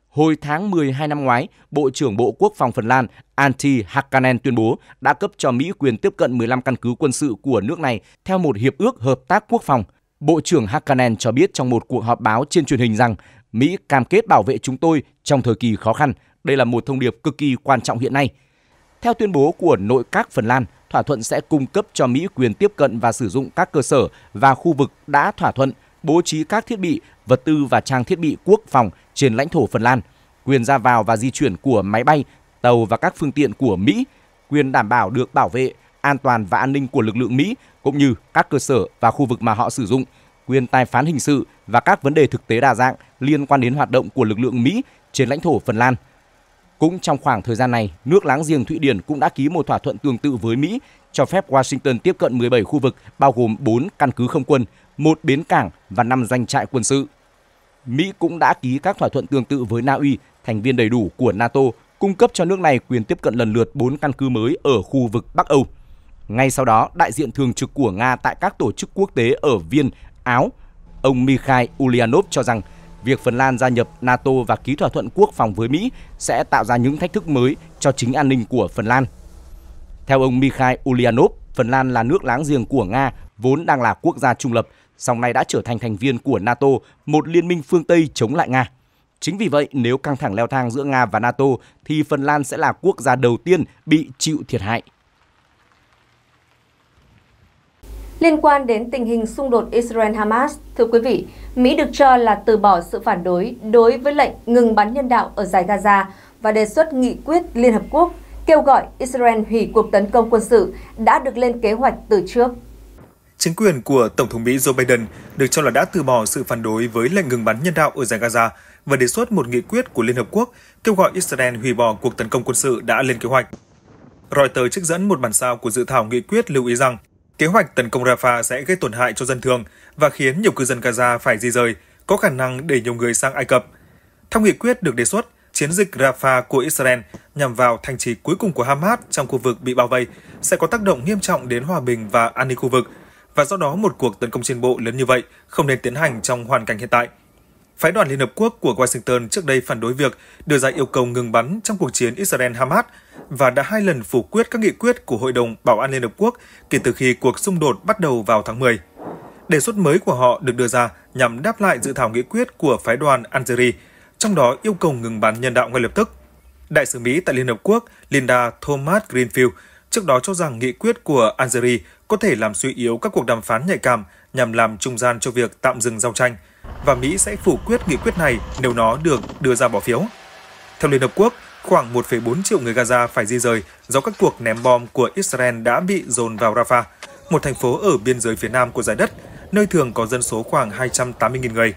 Hồi tháng mười hai năm ngoái, Bộ trưởng Bộ Quốc phòng Phần Lan Antti Hakaninen tuyên bố đã cấp cho Mỹ quyền tiếp cận mười lăm căn cứ quân sự của nước này theo một hiệp ước hợp tác quốc phòng. Bộ trưởng Hakaninen cho biết trong một cuộc họp báo trên truyền hình rằng Mỹ cam kết bảo vệ chúng tôi trong thời kỳ khó khăn. Đây là một thông điệp cực kỳ quan trọng hiện nay. Theo tuyên bố của nội các Phần Lan, thỏa thuận sẽ cung cấp cho Mỹ quyền tiếp cận và sử dụng các cơ sở và khu vực đã thỏa thuận, bố trí các thiết bị, vật tư và trang thiết bị quốc phòng trên lãnh thổ Phần Lan, quyền ra vào và di chuyển của máy bay, tàu và các phương tiện của Mỹ, quyền đảm bảo được bảo vệ, an toàn và an ninh của lực lượng Mỹ, cũng như các cơ sở và khu vực mà họ sử dụng, quyền tài phán hình sự và các vấn đề thực tế đa dạng liên quan đến hoạt động của lực lượng Mỹ trên lãnh thổ Phần Lan. Cũng trong khoảng thời gian này, nước láng giềng Thụy Điển cũng đã ký một thỏa thuận tương tự với Mỹ, cho phép Washington tiếp cận mười bảy khu vực bao gồm bốn căn cứ không quân, một bến cảng và năm doanh trại quân sự. Mỹ cũng đã ký các thỏa thuận tương tự với Na Uy, thành viên đầy đủ của NATO, cung cấp cho nước này quyền tiếp cận lần lượt bốn căn cứ mới ở khu vực Bắc Âu. Ngay sau đó, đại diện thường trực của Nga tại các tổ chức quốc tế ở Viên, Áo, ông Mikhail Ulyanov cho rằng việc Phần Lan gia nhập NATO và ký thỏa thuận quốc phòng với Mỹ sẽ tạo ra những thách thức mới cho chính an ninh của Phần Lan. Theo ông Mikhail Ulyanov, Phần Lan là nước láng giềng của Nga, vốn đang là quốc gia trung lập, song nay đã trở thành thành viên của NATO, một liên minh phương Tây chống lại Nga. Chính vì vậy, nếu căng thẳng leo thang giữa Nga và NATO, thì Phần Lan sẽ là quốc gia đầu tiên bị chịu thiệt hại. Liên quan đến tình hình xung đột Israel-Hamas, thưa quý vị, Mỹ được cho là từ bỏ sự phản đối đối với lệnh ngừng bắn nhân đạo ở dải Gaza và đề xuất nghị quyết Liên Hợp Quốc kêu gọi Israel hủy cuộc tấn công quân sự đã được lên kế hoạch từ trước. Chính quyền của Tổng thống Mỹ Joe Biden được cho là đã từ bỏ sự phản đối với lệnh ngừng bắn nhân đạo ở dải Gaza và đề xuất một nghị quyết của Liên Hợp Quốc kêu gọi Israel hủy bỏ cuộc tấn công quân sự đã lên kế hoạch. Reuters trích dẫn một bản sao của dự thảo nghị quyết lưu ý rằng kế hoạch tấn công Rafah sẽ gây tổn hại cho dân thường và khiến nhiều cư dân Gaza phải di rời, có khả năng để nhiều người sang Ai Cập. Theo nghị quyết được đề xuất, chiến dịch Rafah của Israel nhằm vào thành trì cuối cùng của Hamas trong khu vực bị bao vây sẽ có tác động nghiêm trọng đến hòa bình và an ninh khu vực, và do đó một cuộc tấn công trên bộ lớn như vậy không nên tiến hành trong hoàn cảnh hiện tại. Phái đoàn Liên Hợp Quốc của Washington trước đây phản đối việc đưa ra yêu cầu ngừng bắn trong cuộc chiến Israel-Hamas và đã hai lần phủ quyết các nghị quyết của Hội đồng Bảo an Liên Hợp Quốc kể từ khi cuộc xung đột bắt đầu vào tháng mười. Đề xuất mới của họ được đưa ra nhằm đáp lại dự thảo nghị quyết của phái đoàn Algeria, trong đó yêu cầu ngừng bắn nhân đạo ngay lập tức. Đại sứ Mỹ tại Liên Hợp Quốc Linda Thomas Greenfield trước đó cho rằng nghị quyết của Algeria có thể làm suy yếu các cuộc đàm phán nhạy cảm nhằm làm trung gian cho việc tạm dừng giao tranh, và Mỹ sẽ phủ quyết nghị quyết này nếu nó được đưa ra bỏ phiếu. Theo Liên Hợp Quốc, khoảng một phẩy bốn triệu người Gaza phải di rời do các cuộc ném bom của Israel đã bị dồn vào Rafah, một thành phố ở biên giới phía nam của giải đất, nơi thường có dân số khoảng hai trăm tám mươi nghìn người.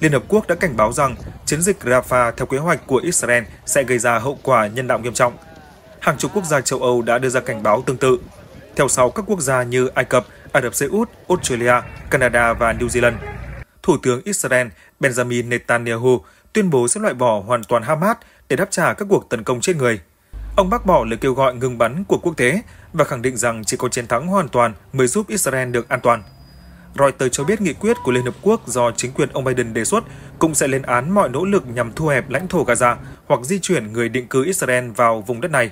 Liên Hợp Quốc đã cảnh báo rằng chiến dịch Rafah theo kế hoạch của Israel sẽ gây ra hậu quả nhân đạo nghiêm trọng. Hàng chục quốc gia châu Âu đã đưa ra cảnh báo tương tự. Theo sau các quốc gia như Ai Cập, Ả Rập Xê Út, Australia, Canada và New Zealand. Thủ tướng Israel Benjamin Netanyahu tuyên bố sẽ loại bỏ hoàn toàn Hamas để đáp trả các cuộc tấn công chết người. Ông bác bỏ lời kêu gọi ngừng bắn của quốc tế và khẳng định rằng chỉ có chiến thắng hoàn toàn mới giúp Israel được an toàn. Reuters cho biết nghị quyết của Liên Hợp Quốc do chính quyền ông Biden đề xuất cũng sẽ lên án mọi nỗ lực nhằm thu hẹp lãnh thổ Gaza hoặc di chuyển người định cư Israel vào vùng đất này.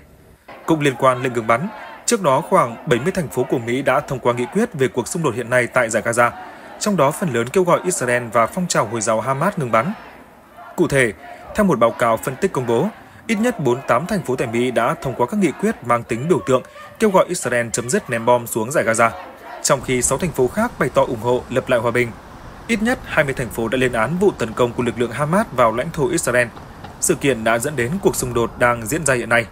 Cũng liên quan lệnh ngừng bắn, trước đó khoảng bảy mươi thành phố của Mỹ đã thông qua nghị quyết về cuộc xung đột hiện nay tại giải Gaza, trong đó phần lớn kêu gọi Israel và phong trào Hồi giáo Hamas ngừng bắn. Cụ thể, theo một báo cáo phân tích công bố, ít nhất bốn mươi tám thành phố tại Mỹ đã thông qua các nghị quyết mang tính biểu tượng kêu gọi Israel chấm dứt ném bom xuống giải Gaza, trong khi sáu thành phố khác bày tỏ ủng hộ lập lại hòa bình. Ít nhất hai mươi thành phố đã lên án vụ tấn công của lực lượng Hamas vào lãnh thổ Israel. Sự kiện đã dẫn đến cuộc xung đột đang diễn ra hiện nay.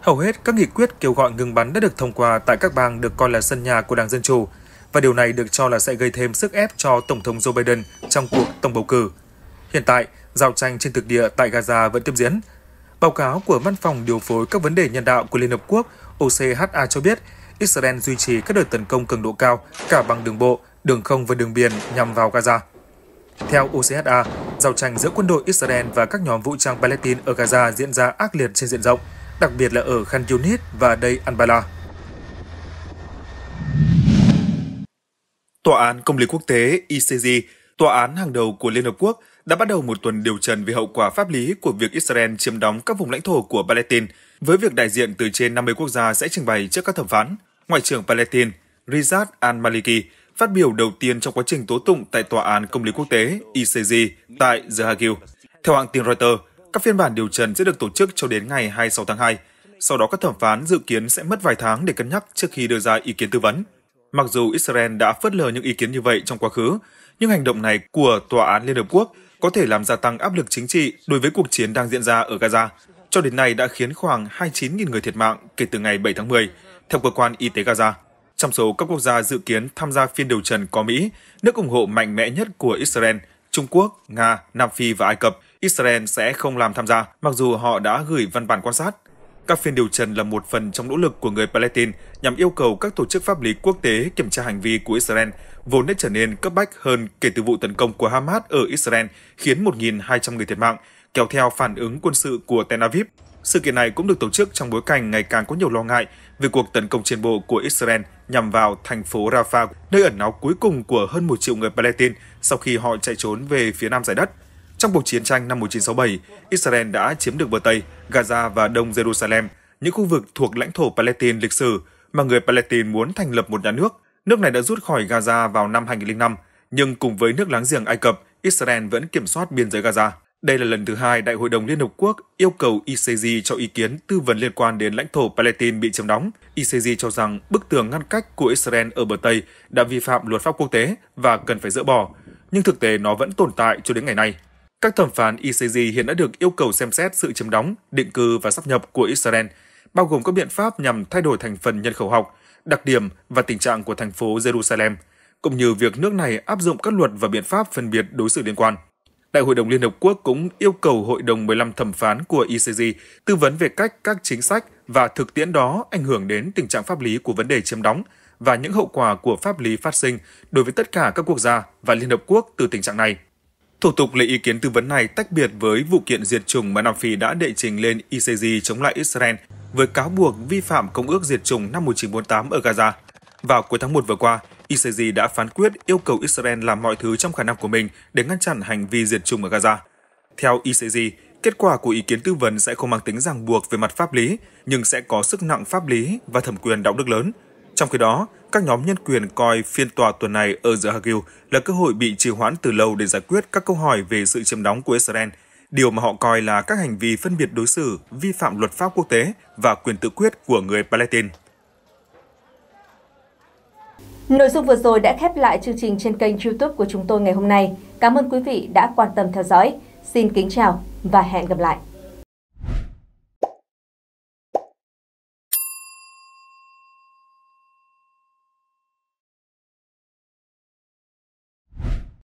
Hầu hết các nghị quyết kêu gọi ngừng bắn đã được thông qua tại các bang được coi là sân nhà của Đảng Dân Chủ, và điều này được cho là sẽ gây thêm sức ép cho Tổng thống Joe Biden trong cuộc tổng bầu cử. Hiện tại, giao tranh trên thực địa tại Gaza vẫn tiếp diễn. Báo cáo của Văn phòng Điều phối các vấn đề nhân đạo của Liên Hợp Quốc O C H A cho biết, Israel duy trì các đợt tấn công cường độ cao cả bằng đường bộ, đường không và đường biển nhằm vào Gaza. Theo O C H A, giao tranh giữa quân đội Israel và các nhóm vũ trang Palestine ở Gaza diễn ra ác liệt trên diện rộng, đặc biệt là ở Khan Yunis và Day al-Bala. Tòa án Công lý Quốc tế I C J, tòa án hàng đầu của Liên Hợp Quốc, đã bắt đầu một tuần điều trần về hậu quả pháp lý của việc Israel chiếm đóng các vùng lãnh thổ của Palestine, với việc đại diện từ trên năm mươi quốc gia sẽ trình bày trước các thẩm phán. Ngoại trưởng Palestine Rizad al-Maliki phát biểu đầu tiên trong quá trình tố tụng tại Tòa án Công lý Quốc tế I C J tại The Hague. Theo hãng tin Reuters, các phiên bản điều trần sẽ được tổ chức cho đến ngày hai mươi sáu tháng hai. Sau đó các thẩm phán dự kiến sẽ mất vài tháng để cân nhắc trước khi đưa ra ý kiến tư vấn. Mặc dù Israel đã phớt lờ những ý kiến như vậy trong quá khứ, nhưng hành động này của Tòa án Liên Hợp Quốc có thể làm gia tăng áp lực chính trị đối với cuộc chiến đang diễn ra ở Gaza, cho đến nay đã khiến khoảng hai mươi chín nghìn người thiệt mạng kể từ ngày bảy tháng mười, theo Cơ quan Y tế Gaza. Trong số các quốc gia dự kiến tham gia phiên điều trần có Mỹ, nước ủng hộ mạnh mẽ nhất của Israel, Trung Quốc, Nga, Nam Phi và Ai Cập, Israel sẽ không làm tham gia, mặc dù họ đã gửi văn bản quan sát. Các phiên điều trần là một phần trong nỗ lực của người Palestine nhằm yêu cầu các tổ chức pháp lý quốc tế kiểm tra hành vi của Israel, vốn đã trở nên cấp bách hơn kể từ vụ tấn công của Hamas ở Israel khiến một nghìn hai trăm người thiệt mạng, kéo theo phản ứng quân sự của Tel Aviv. Sự kiện này cũng được tổ chức trong bối cảnh ngày càng có nhiều lo ngại về cuộc tấn công trên bộ của Israel nhằm vào thành phố Rafah, nơi ẩn náu cuối cùng của hơn một triệu người Palestine sau khi họ chạy trốn về phía nam giải đất. Trong cuộc chiến tranh năm một nghìn chín trăm sáu mươi bảy, Israel đã chiếm được bờ Tây, Gaza và Đông Jerusalem, những khu vực thuộc lãnh thổ Palestine lịch sử mà người Palestine muốn thành lập một nhà nước. Nước này đã rút khỏi Gaza vào năm hai nghìn không trăm linh năm, nhưng cùng với nước láng giềng Ai Cập, Israel vẫn kiểm soát biên giới Gaza. Đây là lần thứ hai Đại hội đồng Liên Hợp Quốc yêu cầu I C J cho ý kiến tư vấn liên quan đến lãnh thổ Palestine bị chiếm đóng. I C J cho rằng bức tường ngăn cách của Israel ở bờ Tây đã vi phạm luật pháp quốc tế và cần phải dỡ bỏ, nhưng thực tế nó vẫn tồn tại cho đến ngày nay. Các thẩm phán I C J hiện đã được yêu cầu xem xét sự chiếm đóng, định cư và sáp nhập của Israel, bao gồm các biện pháp nhằm thay đổi thành phần nhân khẩu học, đặc điểm và tình trạng của thành phố Jerusalem, cũng như việc nước này áp dụng các luật và biện pháp phân biệt đối xử liên quan. Đại hội đồng Liên Hợp Quốc cũng yêu cầu Hội đồng mười lăm thẩm phán của I C J tư vấn về cách các chính sách và thực tiễn đó ảnh hưởng đến tình trạng pháp lý của vấn đề chiếm đóng và những hậu quả của pháp lý phát sinh đối với tất cả các quốc gia và Liên Hợp Quốc từ tình trạng này. Thủ tục lấy ý kiến tư vấn này tách biệt với vụ kiện diệt chủng mà Nam Phi đã đệ trình lên I C J chống lại Israel với cáo buộc vi phạm Công ước diệt chủng năm một nghìn chín trăm bốn mươi tám ở Gaza. Vào cuối tháng một vừa qua, I C J đã phán quyết yêu cầu Israel làm mọi thứ trong khả năng của mình để ngăn chặn hành vi diệt chủng ở Gaza. Theo I C J, kết quả của ý kiến tư vấn sẽ không mang tính ràng buộc về mặt pháp lý, nhưng sẽ có sức nặng pháp lý và thẩm quyền đạo đức lớn. Trong khi đó, các nhóm nhân quyền coi phiên tòa tuần này ở The Hague là cơ hội bị trì hoãn từ lâu để giải quyết các câu hỏi về sự chiếm đóng của Israel, điều mà họ coi là các hành vi phân biệt đối xử, vi phạm luật pháp quốc tế và quyền tự quyết của người Palestine. Nội dung vừa rồi đã khép lại chương trình trên kênh YouTube của chúng tôi ngày hôm nay. Cảm ơn quý vị đã quan tâm theo dõi. Xin kính chào và hẹn gặp lại!